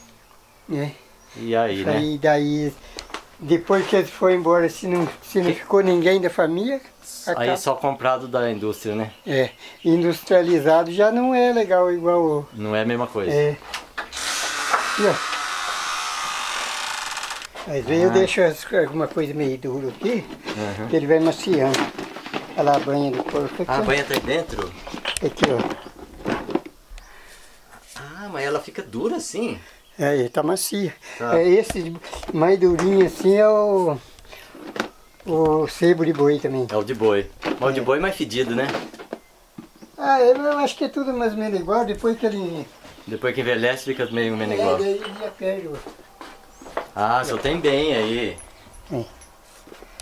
E aí, né? E daí, depois que eles foram embora, se não ficou ninguém da família... Aí só comprado da indústria, né? É, industrializado já não é legal igual... Não é a mesma coisa. É. E, às vezes eu deixo alguma coisa meio dura aqui, que ele vai maciando. Olha lá a banha do porco aqui. A banha tá aí dentro? Aqui, ó. Ah, mas ela fica dura assim? É, ele tá macia. Tá. É, esse mais durinho assim é o sebo de boi também. É o de boi. Mas o de boi é mais fedido, né? Eu acho que é tudo mais ou menos igual, depois que ele... Depois que envelhece fica meio menos igual. Daí ele já perde o... só tem bem aí.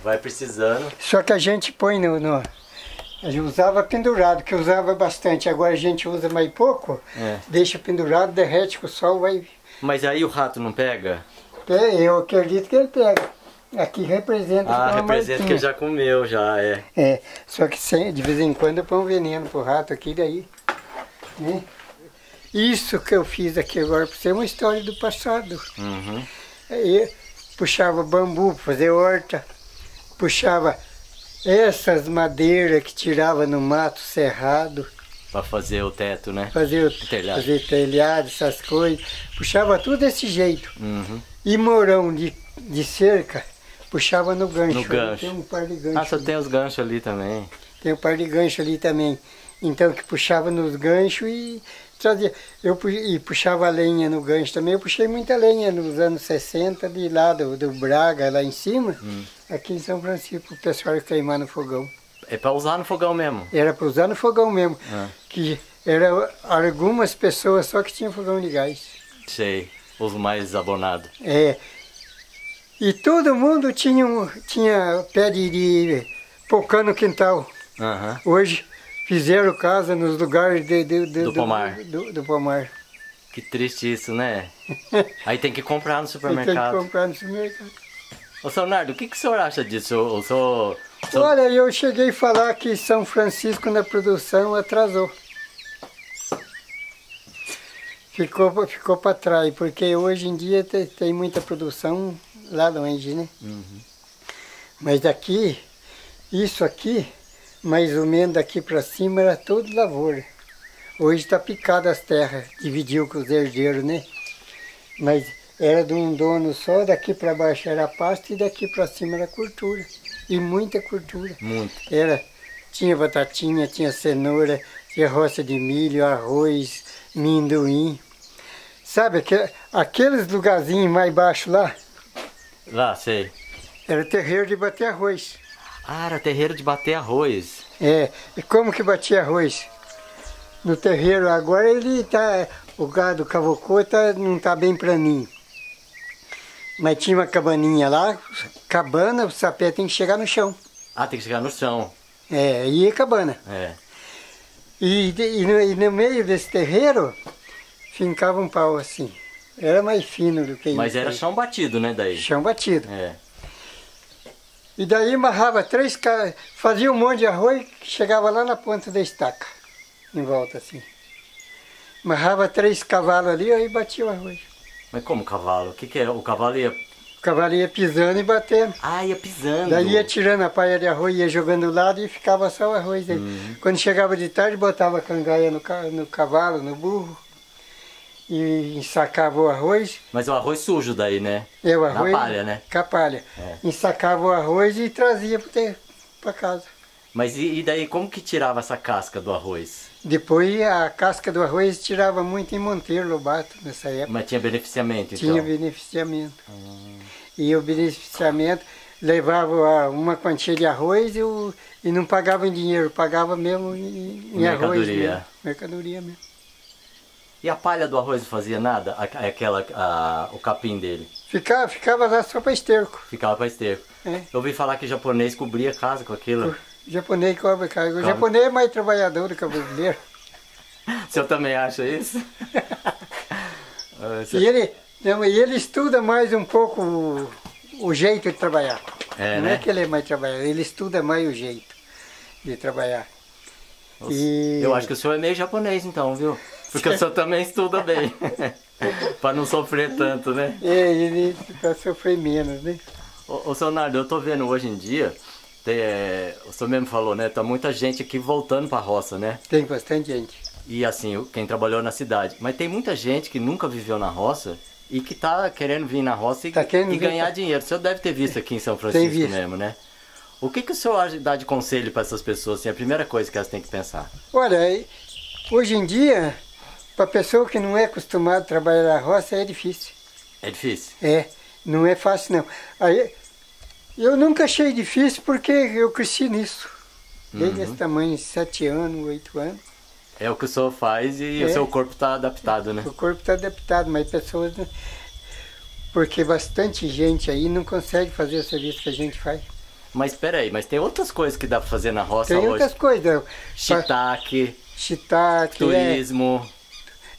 Vai precisando. Só que a gente põe no... A gente usava pendurado, que usava bastante. Agora a gente usa mais pouco. Deixa pendurado, derrete com o sol, vai... Mas aí o rato não pega? Eu acredito que ele pega. Aqui representa... representa que ele já comeu, só que de vez em quando eu ponho um veneno pro rato aqui, daí... Né? Isso que eu fiz aqui agora, pra ser uma história do passado. Uhum. Eu puxava bambu para fazer horta, puxava essas madeiras que tirava no mato cerrado. Para fazer o teto, né? Fazer telhado, essas coisas. Puxava tudo desse jeito. Uhum. E morão de cerca, puxava no gancho. No gancho. Tem um par de gancho. Só tem os ganchos ali também. Tem um par de gancho ali também. Então que puxava nos ganchos e... E puxava lenha no gancho também. Eu puxei muita lenha nos anos 60, de lá do Braga, lá em cima, aqui em São Francisco, o pessoal ia queimar no fogão. É para usar no fogão mesmo? Era para usar no fogão mesmo. Que Eram algumas pessoas só que tinham fogão de gás. Sei, os mais abonados. É. E todo mundo tinha pé de pocã no quintal. Uhum. Hoje fizeram casa nos lugares do pomar. Do pomar. Que triste isso, né? Aí tem que comprar no supermercado. Tem que comprar no supermercado. Ô, seu Leonardo, o que o senhor acha disso? Olha, eu cheguei a falar que São Francisco na produção atrasou. Ficou para trás, porque hoje em dia tem muita produção lá longe, né? Uhum. Mas daqui, isso aqui, mais ou menos daqui para cima, era todo lavoura. Hoje está picada as terras, dividiu com os herdeiros, né? Mas era de um dono só, daqui para baixo era pasto e daqui para cima era cultura. E muita cultura. Muito. Tinha batatinha, tinha cenoura, tinha roça de milho, arroz, minduim. Sabe aqueles lugarzinhos mais baixo lá? Lá, sei. Era terreiro de bater arroz. Ah, era terreiro de bater arroz. É. E como que batia arroz? No terreiro agora o gado cavocou, não está bem planinho. Mas tinha uma cabaninha lá, cabana, o sapé tem que chegar no chão. Ah, tem que chegar no chão. É, aí é cabana. É. E no meio desse terreiro, fincava um pau assim. Era mais fino do que isso. Mas era chão batido, né, daí? Chão batido. É. E daí amarrava três caras, fazia um monte de arroz, chegava lá na ponta da estaca, em volta assim. Amarrava três cavalos ali, aí batia o arroz. Mas como cavalo? O que é? O cavalo ia... O cavalo ia pisando e batendo. Ah, ia pisando. Daí ia tirando a palha de arroz, ia jogando do lado e ficava só o arroz aí. Quando chegava de tarde, botava a cangaia no cavalo, no burro. E ensacava o arroz. Mas o arroz sujo daí, né? É, o arroz... Na palha, né? Com a palha. É. Ensacava o arroz e trazia para casa. Mas e daí, como que tirava essa casca do arroz? Depois a casca do arroz tirava muito em Monteiro Lobato, nessa época. Mas tinha beneficiamento, então? Tinha beneficiamento. E o beneficiamento levava uma quantia de arroz e não pagava em dinheiro, pagava mesmo em arroz. Mercadoria. Mercadoria mesmo. E a palha do arroz não fazia nada? O capim dele? Ficava lá só para esterco. Ficava para esterco. É. Eu ouvi falar que o japonês cobria casa com aquilo. O japonês cobre casa. O japonês é mais trabalhador do que o brasileiro. O senhor também acha isso? E ele estuda mais um pouco o jeito de trabalhar. É, não, né? É que ele é mais trabalhador, ele estuda mais o jeito de trabalhar. Eu acho que o senhor é meio japonês então, viu? Porque o senhor também estuda bem. Para não sofrer tanto, né? É, ele para sofrer menos, né? Ô, seu Leonardo, eu tô vendo hoje em dia, o senhor mesmo falou, né? Tá muita gente aqui voltando para a roça, né? Tem bastante gente. E assim, quem trabalhou na cidade. Mas tem muita gente que nunca viveu na roça e que tá querendo vir na roça e ganhar dinheiro. O senhor deve ter visto aqui em São Francisco mesmo, né? O que o senhor dá de conselho para essas pessoas? Assim, a primeira coisa que elas têm que pensar. Olha, hoje em dia, para a pessoa que não é acostumada a trabalhar na roça, é difícil. É difícil? É, não é fácil não. Aí, eu nunca achei difícil porque eu cresci nisso. Desde esse tamanho, 7 anos, 8 anos. É o que o senhor faz e o seu corpo está adaptado, né? O corpo está adaptado, mas pessoas... Porque bastante gente aí não consegue fazer o serviço que a gente faz. Mas peraí, mas tem outras coisas que dá para fazer na roça hoje? Tem outras coisas. Shiitake, turismo.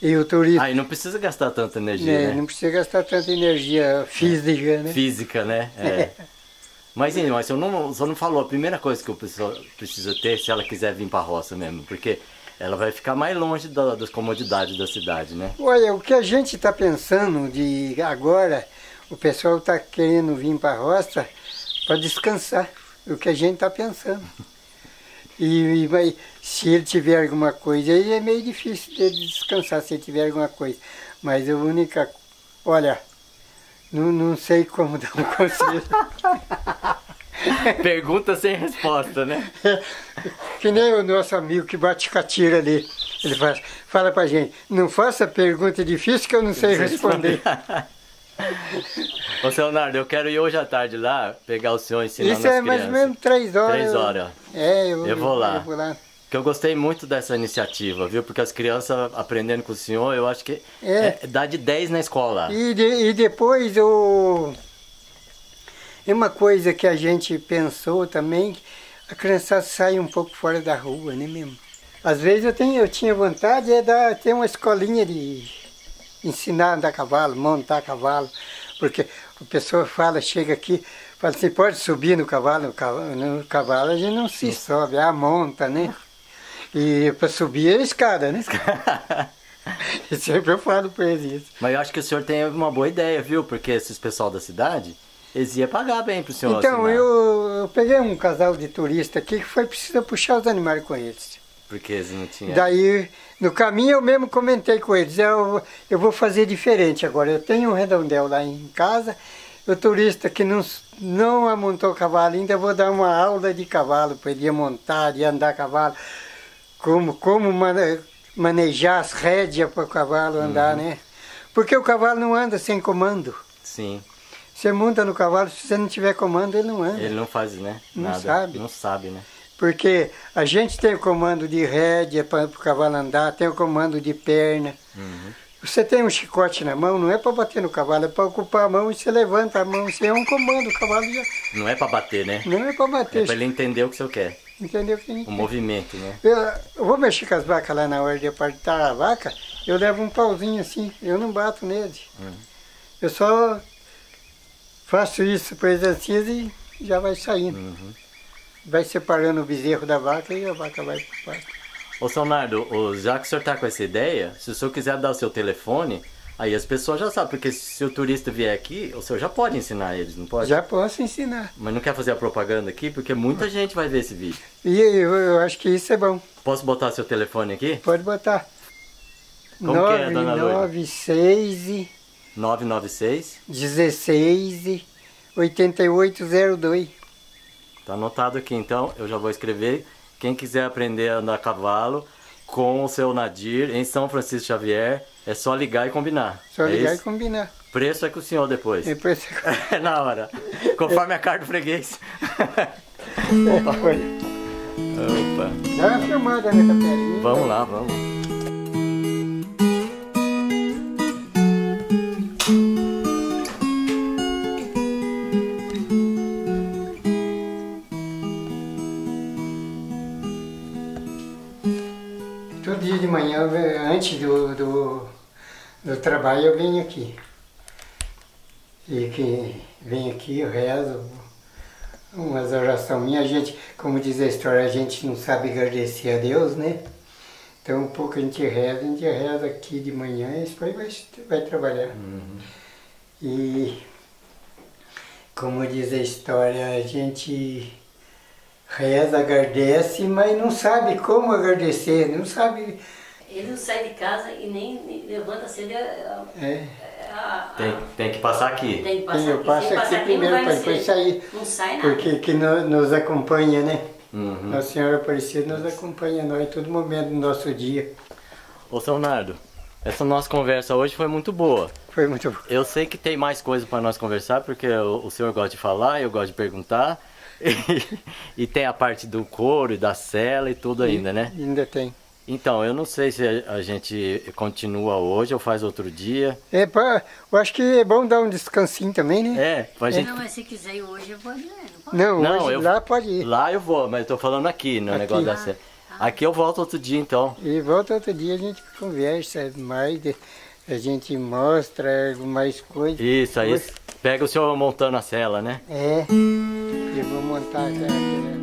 E o turismo. Aí não precisa gastar tanta energia, né? Não precisa gastar tanta energia física, né? Física, né? É. Mas o senhor não falou a primeira coisa que a pessoa precisa ter se ela quiser vir para a roça mesmo, porque ela vai ficar mais longe das comodidades da cidade, né? Olha, o que a gente está pensando de agora, o pessoal está querendo vir para a roça para descansar, o que a gente está pensando. Mas se ele tiver alguma coisa, aí é meio difícil dele descansar se ele tiver alguma coisa. Mas a única... Olha, não sei como dar um conselho. Pergunta sem resposta, né? Que nem o nosso amigo que bate catira ali. Ele fala pra gente, não faça pergunta difícil que eu não sei responder. Ô, seu Leonardo, eu quero ir hoje à tarde lá pegar o senhor ensinando as crianças. Isso é mais ou menos 3 horas. 3 horas. Eu vou lá. que eu gostei muito dessa iniciativa, viu? Porque as crianças aprendendo com o senhor, eu acho que dá de 10 na escola. E depois uma coisa que a gente pensou também, a criança sai um pouco fora da rua, né mesmo? Às vezes eu tinha vontade de ter uma escolinha de ensinar a andar a cavalo, montar a cavalo, porque a pessoa chega aqui, fala assim, pode subir no cavalo, a gente não se sobe, monta, né? E para subir é escada, né? E sempre eu falo para eles isso. Mas eu acho que o senhor tem uma boa ideia, viu? Porque esses pessoal da cidade, eles iam pagar bem para o senhor. Então, eu peguei um casal de turista aqui que foi preciso puxar os animais com eles. Porque eles não tinham... Daí, no caminho, eu mesmo comentei com eles, eu vou fazer diferente agora. Eu tenho um redondel lá em casa, o turista que não amontou cavalo ainda, eu vou dar uma aula de cavalo para ele montar, de andar a cavalo, como manejar as rédeas para o cavalo andar, né? Porque o cavalo não anda sem comando. Sim. Você monta no cavalo, se você não tiver comando, ele não anda. Ele não faz, né? Não sabe. Não sabe, né? Porque a gente tem o comando de rédea para o cavalo andar, tem o comando de perna. Você tem um chicote na mão, não é para bater no cavalo, é para ocupar a mão e você levanta a mão. Você é um comando, o cavalo já... Não é para bater, né? Não é para bater. É para ele entender o que você quer. Entendeu o que ele quer. O movimento, né? Eu vou mexer com as vacas lá na hora de apartar a vaca, eu levo um pauzinho assim, eu não bato nele. Eu só faço isso para exercício e já vai saindo. Vai separando o bezerro da vaca e a vaca vai para o pasto. Ô, seu Leonardo, já que o senhor está com essa ideia, se o senhor quiser dar o seu telefone, aí as pessoas já sabem, porque se o turista vier aqui, o senhor já pode ensinar eles, não pode? Já posso ensinar. Mas não quer fazer a propaganda aqui? Porque muita gente vai ver esse vídeo. E eu acho que isso é bom. Posso botar seu telefone aqui? Pode botar. Como que é, dona Lourdes? 996... 996... 16... 8802. Tá anotado aqui, então eu já vou escrever. Quem quiser aprender a andar a cavalo com o seu Nadir em São Francisco Xavier, é só ligar e combinar. Só ligar e combinar. Preço é com o senhor depois. É preço na hora. Conforme a carta do freguês. Opa, olha. Opa. Dá uma filmada nessa perinha. Vamos lá, vamos. Antes do trabalho eu venho aqui, eu rezo umas orações minhas. A gente, como diz a história, a gente não sabe agradecer a Deus, né? Então um pouco a gente reza aqui de manhã e depois vai trabalhar. E como diz a história, a gente reza, agradece, mas não sabe como agradecer, não sabe... Ele não sai de casa e nem levanta cedo. Tem que passar aqui. Tem que passar aqui. Eu passo aqui primeiro para depois sair. Não sai nada. Porque que nos acompanha, né? Nossa Senhora Aparecida nos acompanha em todo momento do nosso dia. Ô, seu Leonardo, essa nossa conversa hoje foi muito boa. Foi muito boa. Eu sei que tem mais coisa para nós conversar, porque o senhor gosta de falar, eu gosto de perguntar. E tem a parte do couro e da sela e tudo ainda, né? Ainda tem. Então, eu não sei se a gente continua hoje ou faz outro dia. Eu acho que é bom dar um descansinho também, né? Não, mas se quiser ir hoje, eu vou ir. Não, hoje, lá pode ir. Lá eu vou, mas eu tô falando aqui, no negócio da série. Aqui eu volto outro dia, então. E volta outro dia, a gente conversa mais, a gente mostra mais coisas. Isso, aí pega o senhor montando a cela, né? Eu vou montar a cela, né?